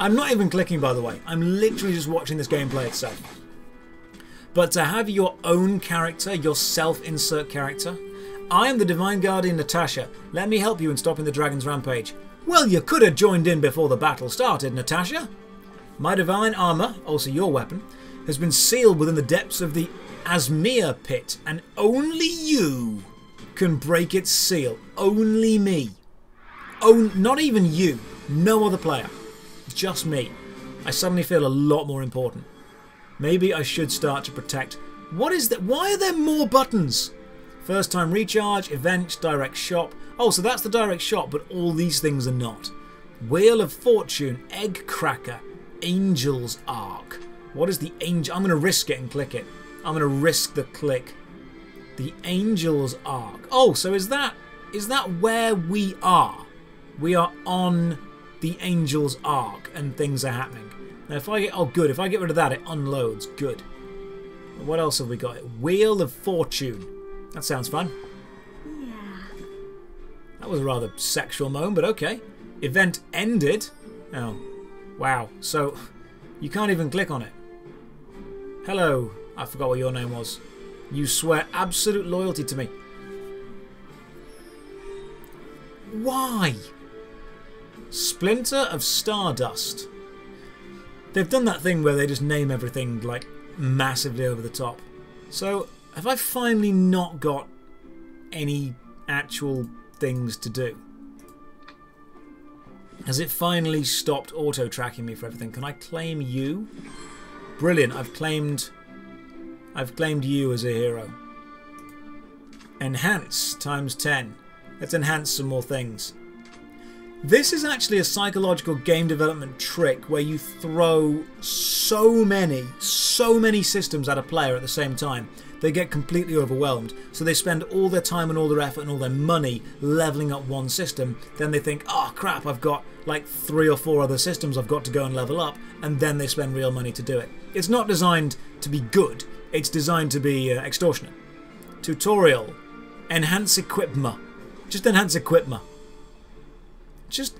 I'm not even clicking, by the way. I'm literally just watching this gameplay itself. But to have your own character, your self-insert character. I am the Divine Guardian Natasha. Let me help you in stopping the Dragon's Rampage. Well, you could have joined in before the battle started, Natasha. My divine armor, also your weapon, has been sealed within the depths of the Asmia Pit, and only you can break its seal. Only me. Oh, not even you. No other player. Just me. I suddenly feel a lot more important. Maybe I should start to protect. What is that? Why are there more buttons? First time recharge, event, direct shop. Oh, so that's the direct shop, but all these things are not. Wheel of Fortune, Egg Cracker, Angel's Arc. What is the angel? I'm going to risk it and click it. I'm going to risk the click. The Angel's Arc. Oh, so is that is that where we are? We are on the Angel's Arc and things are happening. Now if I get... oh good, if I get rid of that it unloads. Good. What else have we got? Wheel of Fortune. That sounds fun. Yeah. That was a rather sexual moan, but okay. Event ended. Oh. Wow. So you can't even click on it. Hello. I forgot what your name was. You swear absolute loyalty to me. Why? Splinter of Stardust. They've done that thing where they just name everything like massively over the top. So have I finally not got any actual things to do? Has it finally stopped auto tracking me for everything? Can I claim you? Brilliant. I've claimed I've claimed you as a hero. Enhance times ten. Let's enhance some more things. This is actually a psychological game development trick where you throw so many, so many systems at a player at the same time. They get completely overwhelmed. So they spend all their time and all their effort and all their money leveling up one system. Then they think, oh crap, I've got like three or four other systems I've got to go and level up. And then they spend real money to do it. It's not designed to be good. It's designed to be uh, extortionate. Tutorial. Enhance equipment. Just enhance equipment. Just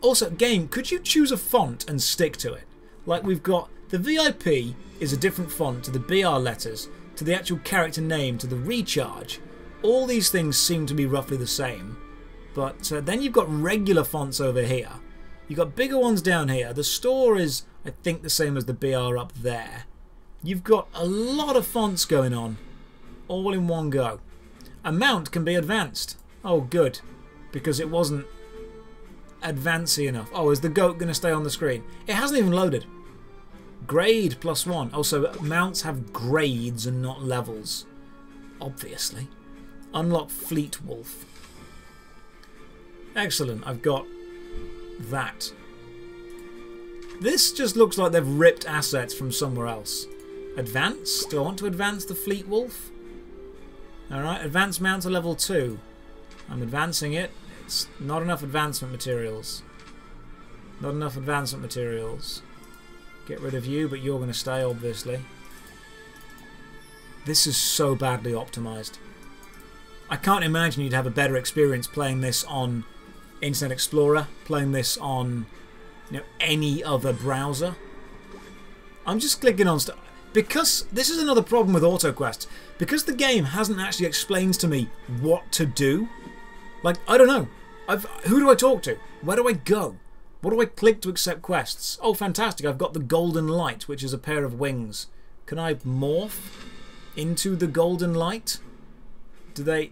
also, game, could you choose a font and stick to it? Like we've got the V I P is a different font to the B R letters, to the actual character name, to the recharge. all these things seem to be roughly the same. But uh, then you've got regular fonts over here. You've got bigger ones down here. The store is, I think, the same as the B R up there. You've got a lot of fonts going on, all in one go. Amount can be advanced. Oh, good. Because it wasn't advancey enough. Oh, is the goat going to stay on the screen? It hasn't even loaded. Grade plus one. Also, mounts have grades and not levels. Obviously. Unlock Fleet Wolf. Excellent. I've got that. This just looks like they've ripped assets from somewhere else. Advance? Do I want to advance the Fleet Wolf? Alright, advance mount to level two. I'm advancing it. It's not enough advancement materials. Not enough advancement materials. Get rid of you, but you're going to stay, obviously. This is so badly optimized. I can't imagine you'd have a better experience playing this on Internet Explorer, playing this on, you know, any other browser. I'm just clicking on stuff. Because this is another problem with AutoQuest. Because the game hasn't actually explained to me what to do. Like, I don't know. I've, who do I talk to? Where do I go? What do I click to accept quests? Oh, fantastic. I've got the golden light, which is a pair of wings. Can I morph into the golden light? Do they...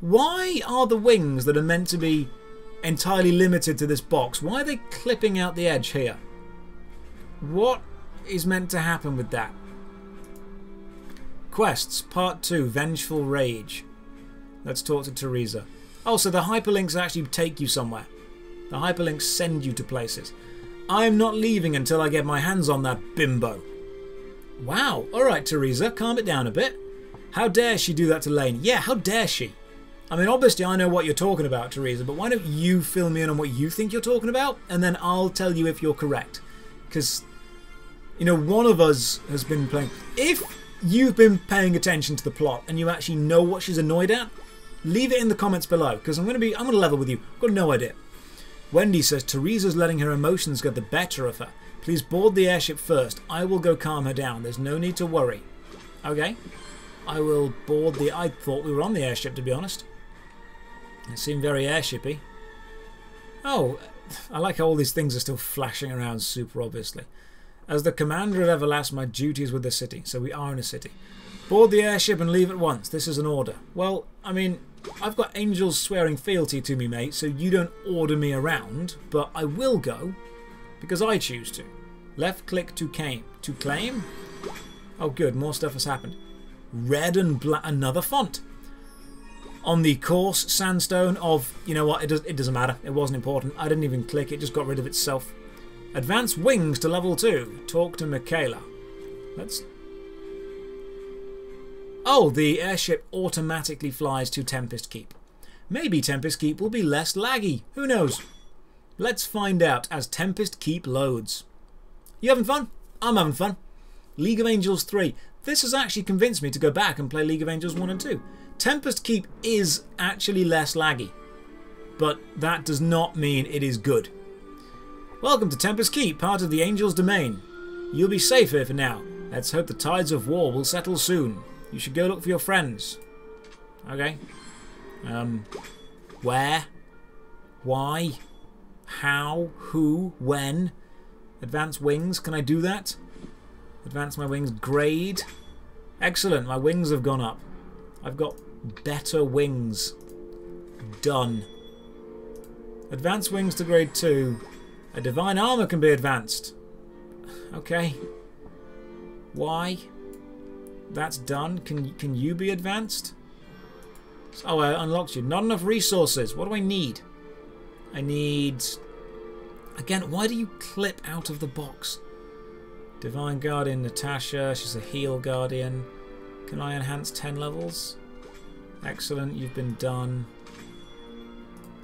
Why are the wings that are meant to be entirely limited to this box, why are they clipping out the edge here? What is meant to happen with that? Quests, part two, Vengeful Rage. Let's talk to Teresa. Oh, so the hyperlinks actually take you somewhere. The hyperlinks send you to places. I'm not leaving until I get my hands on that bimbo. Wow. Alright, Teresa, calm it down a bit. How dare she do that to Lane? Yeah, how dare she? I mean, obviously I know what you're talking about, Teresa, but why don't you fill me in on what you think you're talking about, and then I'll tell you if you're correct. Because, you know, one of us has been playing... If you've been paying attention to the plot and you actually know what she's annoyed at, leave it in the comments below, because I'm going to be... I'm going to level with you. I've got no idea. Wendy says, Teresa's letting her emotions get the better of her. Please board the airship first. I will go calm her down. There's no need to worry. Okay. I will board the... I thought we were on the airship, to be honest. It seemed very airshipy. Oh, I like how all these things are still flashing around super obviously. As the commander of Everlast, my duty is with the city, so we are in a city. Board the airship and leave at once. This is an order. Well, I mean, I've got angels swearing fealty to me, mate, so you don't order me around, but I will go because I choose to. Left click to claim. To claim? Oh, good. More stuff has happened. Red and black. Another font. On the coarse sandstone of, you know what, it, does, it doesn't matter. It wasn't important. I didn't even click. It just got rid of itself. Advance wings to level two. Talk to Michaela. Let's... Oh, the airship automatically flies to Tempest Keep. Maybe Tempest Keep will be less laggy. Who knows? Let's find out as Tempest Keep loads. You having fun? I'm having fun. League of Angels three. This has actually convinced me to go back and play League of Angels one and two. Tempest Keep is actually less laggy, but that does not mean it is good. Welcome to Tempest Keep, part of the Angel's Domain. You'll be safe here for now. Let's hope the tides of war will settle soon. You should go look for your friends. Okay. Um, where? Why? How? Who? When? Advance wings, can I do that? Advance my wings, grade. Excellent, my wings have gone up. I've got better wings. Done. Advanced wings to grade two. A divine armor can be advanced. Okay. Why? That's done. Can, can you be advanced? Oh, I unlocked you. Not enough resources. What do I need? I need... Again, why do you clip out of the box? Divine Guardian Natasha. She's a heal guardian. Can I enhance ten levels? Excellent, you've been done.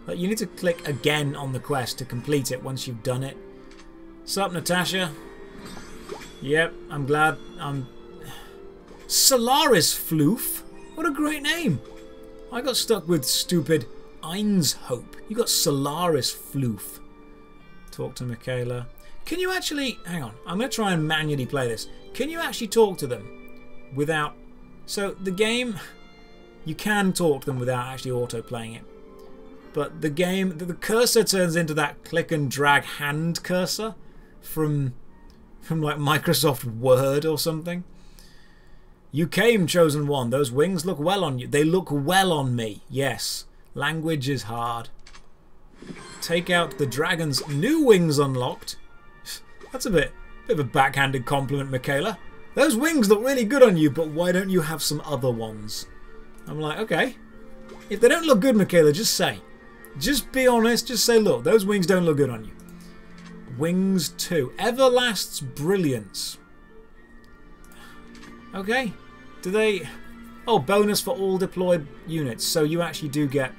But you need to click again on the quest to complete it once you've done it. Sup, Natasha? Yep, I'm glad. I'm... Solaris Floof? What a great name! I got stuck with stupid Einshope. You got Solaris Floof. Talk to Michaela. Can you actually... Hang on, I'm going to try and manually play this. Can you actually talk to them without... So the game, You can talk to them without actually auto-playing it. But the game, the cursor turns into that click and drag hand cursor from, from like Microsoft Word or something. You came, Chosen One. Those wings look well on you. They look well on me. Yes. Language is hard. Take out the dragon's new wings unlocked. That's a bit, bit of a backhanded compliment, Michaela. Those wings look really good on you, but why don't you have some other ones? I'm like, okay. If they don't look good, Michaela, just say. Just be honest. Just say, look, those wings don't look good on you. Wings two. Everlast's Brilliance. Okay. Do they... Oh, bonus for all deployed units. So you actually do get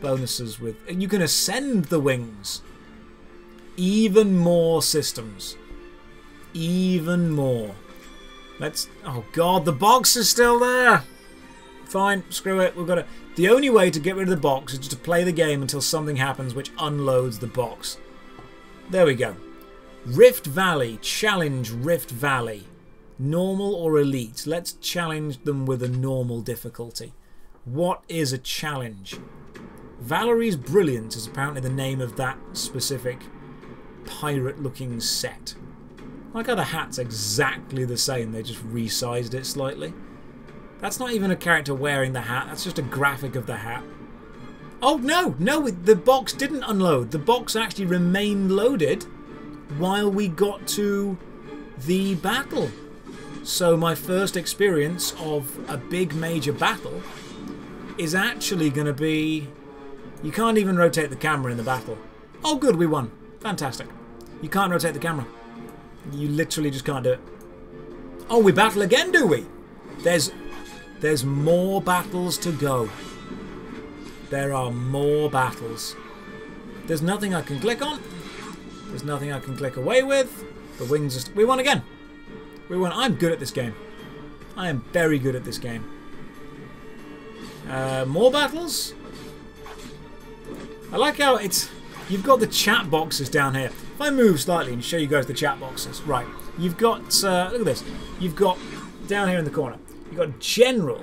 bonuses with... And you can ascend the wings. Even more systems. Even more. Let's... Oh, God, the box is still there! Fine, screw it. We've got to... The only way to get rid of the box is to play the game until something happens which unloads the box. There we go. Rift Valley. Challenge Rift Valley. Normal or elite? Let's challenge them with a normal difficulty. What is a challenge? Valerie's Brilliance is apparently the name of that specific pirate-looking set. Like how the hat's exactly the same, they just resized it slightly. That's not even a character wearing the hat, that's just a graphic of the hat. Oh no, no, the box didn't unload. The box actually remained loaded while we got to the battle. So my first experience of a big major battle is actually going to be... You can't even rotate the camera in the battle. Oh good, we won. Fantastic. You can't rotate the camera. You literally just can't do it. Oh, we battle again, do we? There's, there's more battles to go. There are more battles. There's nothing I can click on. There's nothing I can click away with. The wings are... St we won again. We won. I'm good at this game. I am very good at this game. Uh, more battles? I like how it's... You've got the chat boxes down here. If I move slightly and show you guys the chat boxes. Right. You've got... Uh, look at this. You've got... Down here in the corner. You've got General.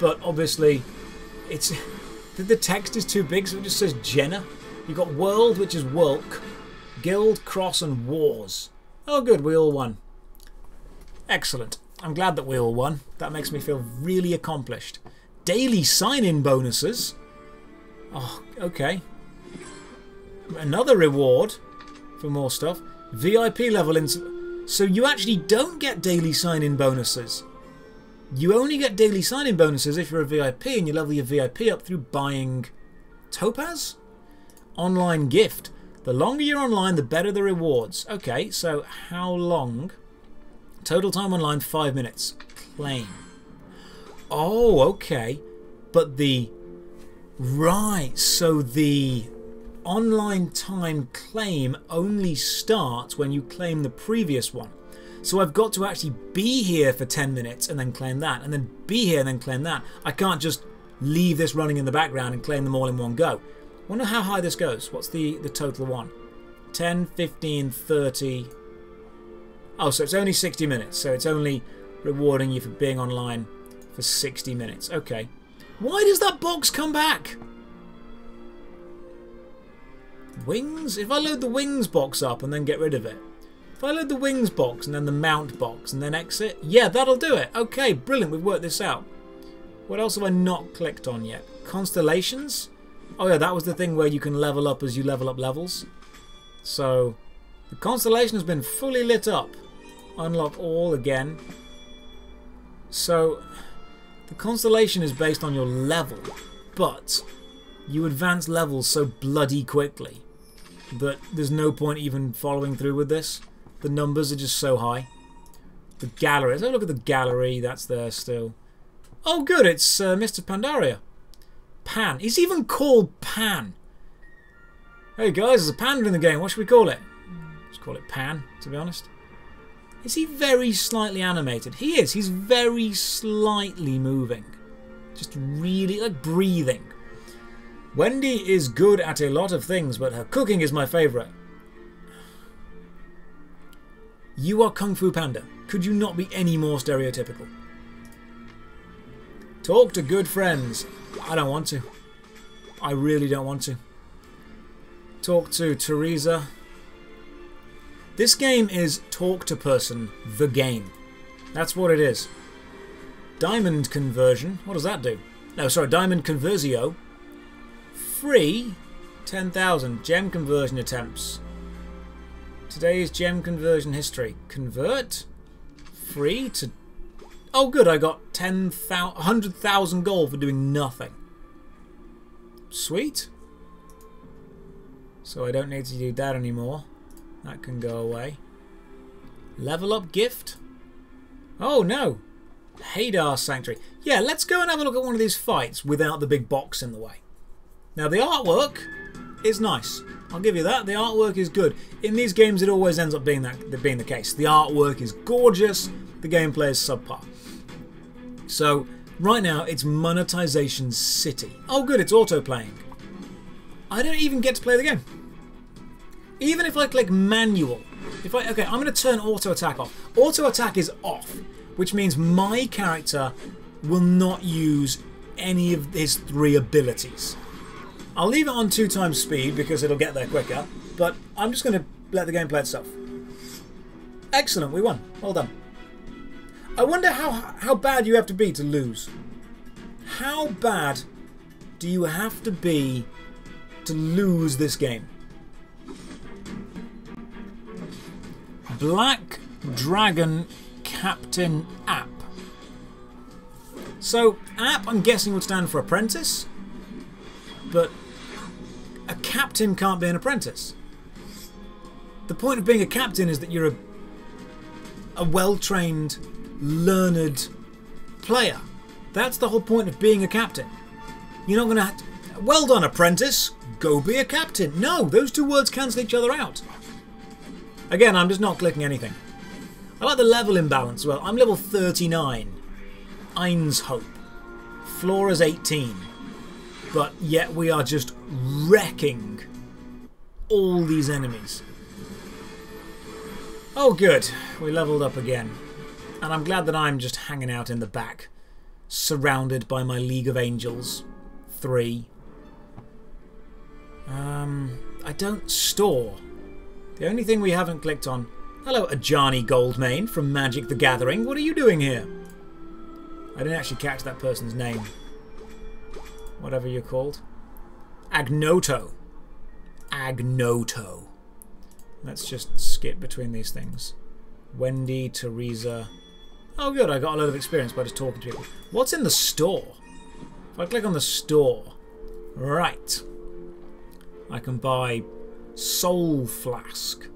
But obviously, it's... The text is too big, so it just says Jenna. You've got World, which is Wulk. Guild, Cross, and Wars. Oh, good. We all won. Excellent. I'm glad that we all won. That makes me feel really accomplished. Daily sign-in bonuses. Oh, okay. Another reward for more stuff. V I P level in... So you actually don't get daily sign-in bonuses. You only get daily sign-in bonuses if you're a V I P and you level your V I P up through buying Topaz? Online gift. The longer you're online, the better the rewards. Okay, so how long... Total time online, five minutes. Claim. Oh, okay. But the... Right, so the online time claim only starts when you claim the previous one. So I've got to actually be here for ten minutes and then claim that, and then be here and then claim that. I can't just leave this running in the background and claim them all in one go. Wonder how high this goes. What's the, the total one? ten, fifteen, thirty... Oh, so it's only sixty minutes. So it's only rewarding you for being online for sixty minutes. Okay. Why does that box come back? Wings? If I load the wings box up and then get rid of it. If I load the wings box and then the mount box and then exit. Yeah, that'll do it. Okay, brilliant. We've worked this out. What else have I not clicked on yet? Constellations? Oh yeah, that was the thing where you can level up as you level up levels. So... The constellation has been fully lit up. Unlock all again. So, the constellation is based on your level, but you advance levels so bloody quickly that there's no point even following through with this. The numbers are just so high. The gallery. Let's have a look at the gallery. That's there still. Oh, good. It's uh, Mister Pandaria. Pan. He's even called Pan. Hey, guys, there's a panda in the game. What should we call it? Call it Pan, to be honest. Is he very slightly animated? He is. He's very slightly moving. Just really, like, breathing. Wendy is good at a lot of things, but her cooking is my favourite. You are Kung Fu Panda. Could you not be any more stereotypical? Talk to good friends. I don't want to. I really don't want to. Talk to Teresa. This game is Talk to Person, the game. That's what it is. Diamond conversion. What does that do? No, sorry, diamond conversio. Free. ten thousand. Gem conversion attempts. Today's gem conversion history. Convert. Free to... Oh, good, I got ten thousand, one hundred thousand gold for doing nothing. Sweet. So I don't need to do that anymore. That can go away. Level up gift. Oh, no. Hadar Sanctuary. Yeah, let's go and have a look at one of these fights without the big box in the way. Now, the artwork is nice. I'll give you that. The artwork is good. In these games, it always ends up being that being the case. The artwork is gorgeous. The gameplay is subpar. So, right now, it's Monetization City. Oh, good, it's auto-playing. I don't even get to play the game. Even if I click manual, if I okay, I'm going to turn auto-attack off. Auto-attack is off, which means my character will not use any of his three abilities. I'll leave it on two times speed because it'll get there quicker, but I'm just going to let the game play itself. Excellent, we won. Well done. I wonder how, how bad you have to be to lose. How bad do you have to be to lose this game? Black Dragon Captain App. So, App, I'm guessing, would stand for apprentice, but a captain can't be an apprentice. The point of being a captain is that you're a, a well-trained, learned player. That's the whole point of being a captain. You're not going to have to, well done, apprentice, go be a captain. No, those two words cancel each other out. Again, I'm just not clicking anything. I like the level imbalance. Well, I'm level thirty-nine. Einshope. Flora's eighteen. But yet we are just wrecking all these enemies. Oh, good. We leveled up again. And I'm glad that I'm just hanging out in the back, surrounded by my League of Angels three. Um, I don't store. The only thing we haven't clicked on... Hello, Ajani Goldmane from Magic the Gathering. What are you doing here? I didn't actually catch that person's name. Whatever you're called. Agnoto. Agnoto. Let's just skip between these things. Wendy, Teresa... Oh good, I got a lot of experience by just talking to people. What's in the store? If I click on the store... Right. I can buy... Soul Flask.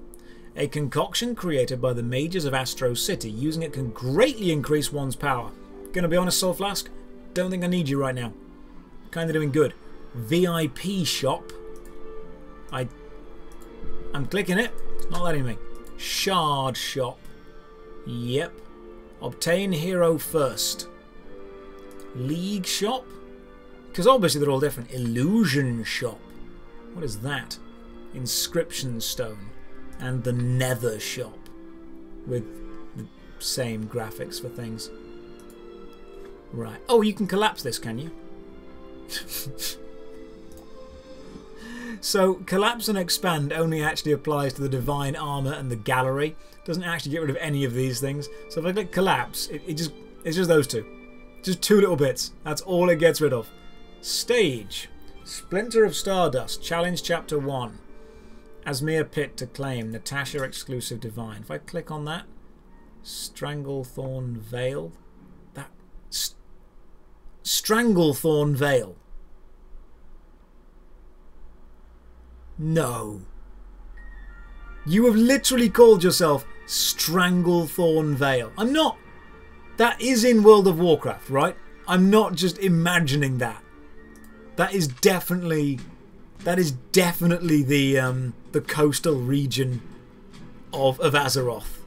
A concoction created by the mages of Astro City. Using it can greatly increase one's power. Gonna be honest, Soul Flask, don't think I need you right now. Kinda doing good. V I P shop. I... I'm clicking it. It's not letting me. Shard shop. Yep. Obtain hero first. League shop? Because obviously they're all different. Illusion shop. What is that? Inscription Stone and the Nether Shop with the same graphics for things. Right. Oh, you can collapse this, can you? So, collapse and expand only actually applies to the Divine Armor and the Gallery. Doesn't actually get rid of any of these things. So if I click collapse, it, it just it's just those two. Just two little bits. That's all it gets rid of. Stage. Splinter of Stardust. Challenge Chapter one. Asmir Pit to claim. Natasha Exclusive Divine. If I click on that, Stranglethorn Veil. That st Stranglethorn Veil. No. You have literally called yourself Stranglethorn Veil. I'm not. That is in World of Warcraft, right? I'm not just imagining that. That is definitely. That is definitely the um, the coastal region of of Azeroth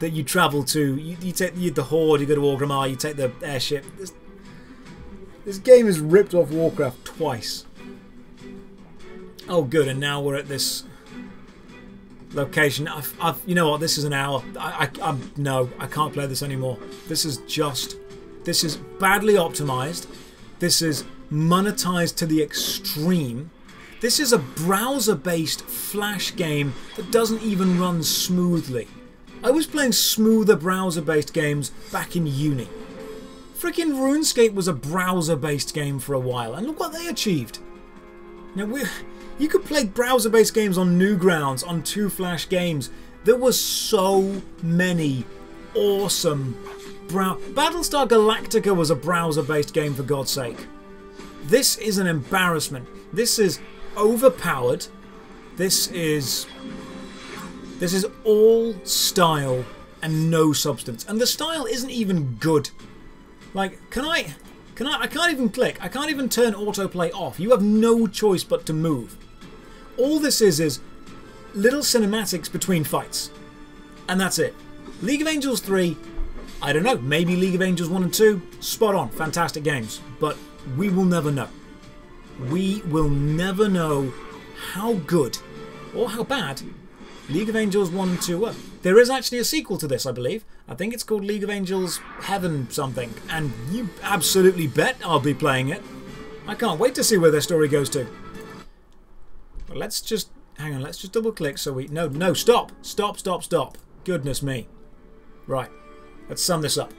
that you travel to. You, you take you, the horde, you go to Orgrimmar, you take the airship. This, this game is ripped off Warcraft twice. Oh, good, and now we're at this location. I've, I've you know what? This is an hour. I, I I'm, no, I can't play this anymore. This is just This is badly optimized. This is monetized to the extreme. This is a browser-based Flash game that doesn't even run smoothly. I was playing smoother browser-based games back in uni. Freaking RuneScape was a browser-based game for a while, and look what they achieved. Now, we, you could play browser-based games on Newgrounds, on two Flash games. There were so many awesome brow... Battlestar Galactica was a browser-based game, for God's sake. This is an embarrassment. This is overpowered. This is... This is all style and no substance. And the style isn't even good. Like, can I... Can I... I can't even click. I can't even turn autoplay off. You have no choice but to move. All this is is little cinematics between fights. And that's it. League of Angels three, I don't know. Maybe League of Angels one and two. Spot on. Fantastic games. But we will never know. We will never know how good or how bad League of Angels one and two were. There is actually a sequel to this, I believe. I think it's called League of Angels Heaven something, and you absolutely bet I'll be playing it. I can't wait to see where their story goes to. But let's just... Hang on, let's just double-click so we... No, no, stop! Stop, stop, stop. Goodness me. Right. Let's sum this up.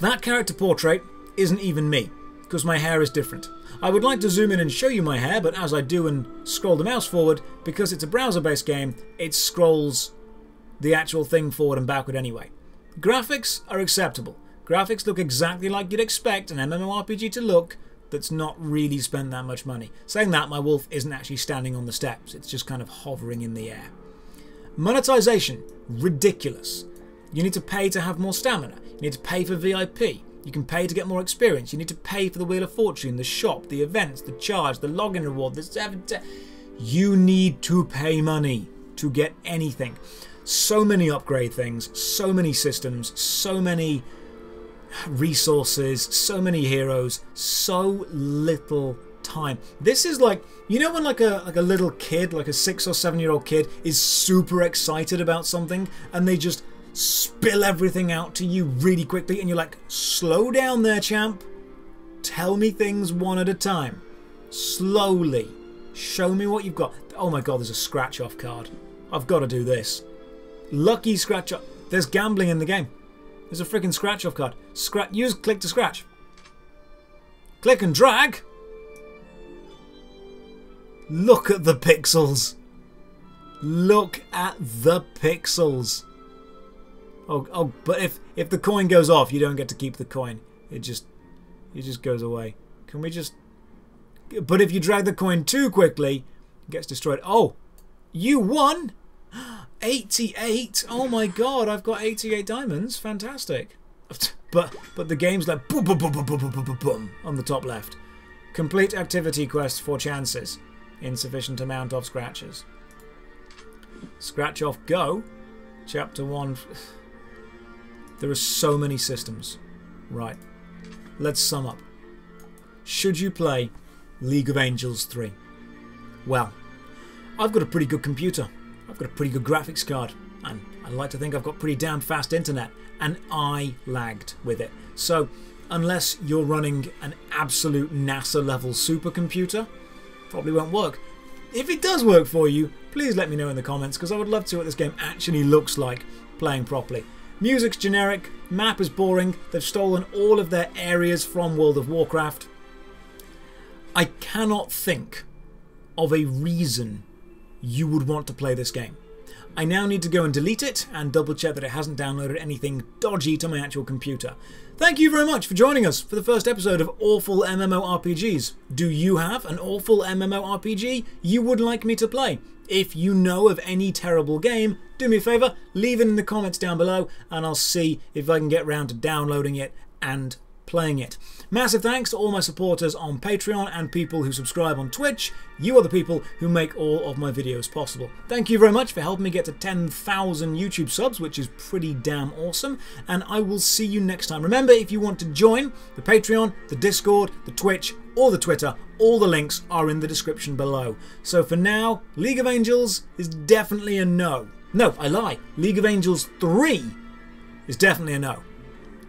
That character portrait isn't even me, because my hair is different. I would like to zoom in and show you my hair, but as I do and scroll the mouse forward, because it's a browser-based game, it scrolls the actual thing forward and backward anyway. Graphics are acceptable. Graphics look exactly like you'd expect an MMORPG to look that's not really spent that much money. Saying that, my wolf isn't actually standing on the steps. It's just kind of hovering in the air. Monetization. Ridiculous. You need to pay to have more stamina. You need to pay for V I P. You can pay to get more experience. You need to pay for the Wheel of Fortune, the shop, the events, the charge, the login reward, the seven... You need to pay money to get anything. So many upgrade things, so many systems, so many resources, so many heroes, so little time. This is like, you know when like a, like a little kid, like a six or seven year old kid is super excited about something and they just spill everything out to you really quickly and you're like, slow down there, champ. Tell me things one at a time. Slowly. Show me what you've got. Oh my god, there's a scratch-off card. I've got to do this. Lucky scratch-off. There's gambling in the game. There's a freaking scratch-off card. Scratch. Use click to scratch. Click and drag. Look at the pixels. Look at the pixels. Oh, oh! But if if the coin goes off, you don't get to keep the coin. It just it just goes away. Can we just? But if you drag the coin too quickly, it gets destroyed. Oh, you won! eighty-eight. Oh my god! I've got eighty-eight diamonds. Fantastic. But but the game's like boom boom boom boom boom boom boom boom on the top left. Complete activity quest for chances. Insufficient amount of scratches. Scratch off go. Chapter one. There are so many systems. Right. Let's sum up. Should you play League of Angels three? Well, I've got a pretty good computer. I've got a pretty good graphics card. And I like to think I've got pretty damn fast internet. And I lagged with it. So, unless you're running an absolute NASA level supercomputer, probably won't work. If it does work for you, please let me know in the comments, because I would love to see what this game actually looks like playing properly. Music's generic, map is boring, they've stolen all of their areas from World of Warcraft. I cannot think of a reason you would want to play this game. I now need to go and delete it and double check that it hasn't downloaded anything dodgy to my actual computer. Thank you very much for joining us for the first episode of Awful MMORPGs. Do you have an awful MMORPG you would like me to play? If you know of any terrible game, do me a favour, leave it in the comments down below, and I'll see if I can get round to downloading it and playing it. Massive thanks to all my supporters on Patreon and people who subscribe on Twitch. You are the people who make all of my videos possible. Thank you very much for helping me get to ten thousand YouTube subs, which is pretty damn awesome, and I will see you next time. Remember, if you want to join the Patreon, the Discord, the Twitch, or the Twitter, all the links are in the description below. So for now, League of Angels is definitely a no. No, I lie. League of Angels three is definitely a no.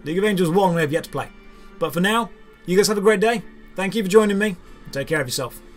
League of Angels one we have yet to play. But for now, you guys have a great day. Thank you for joining me. Take care of yourself.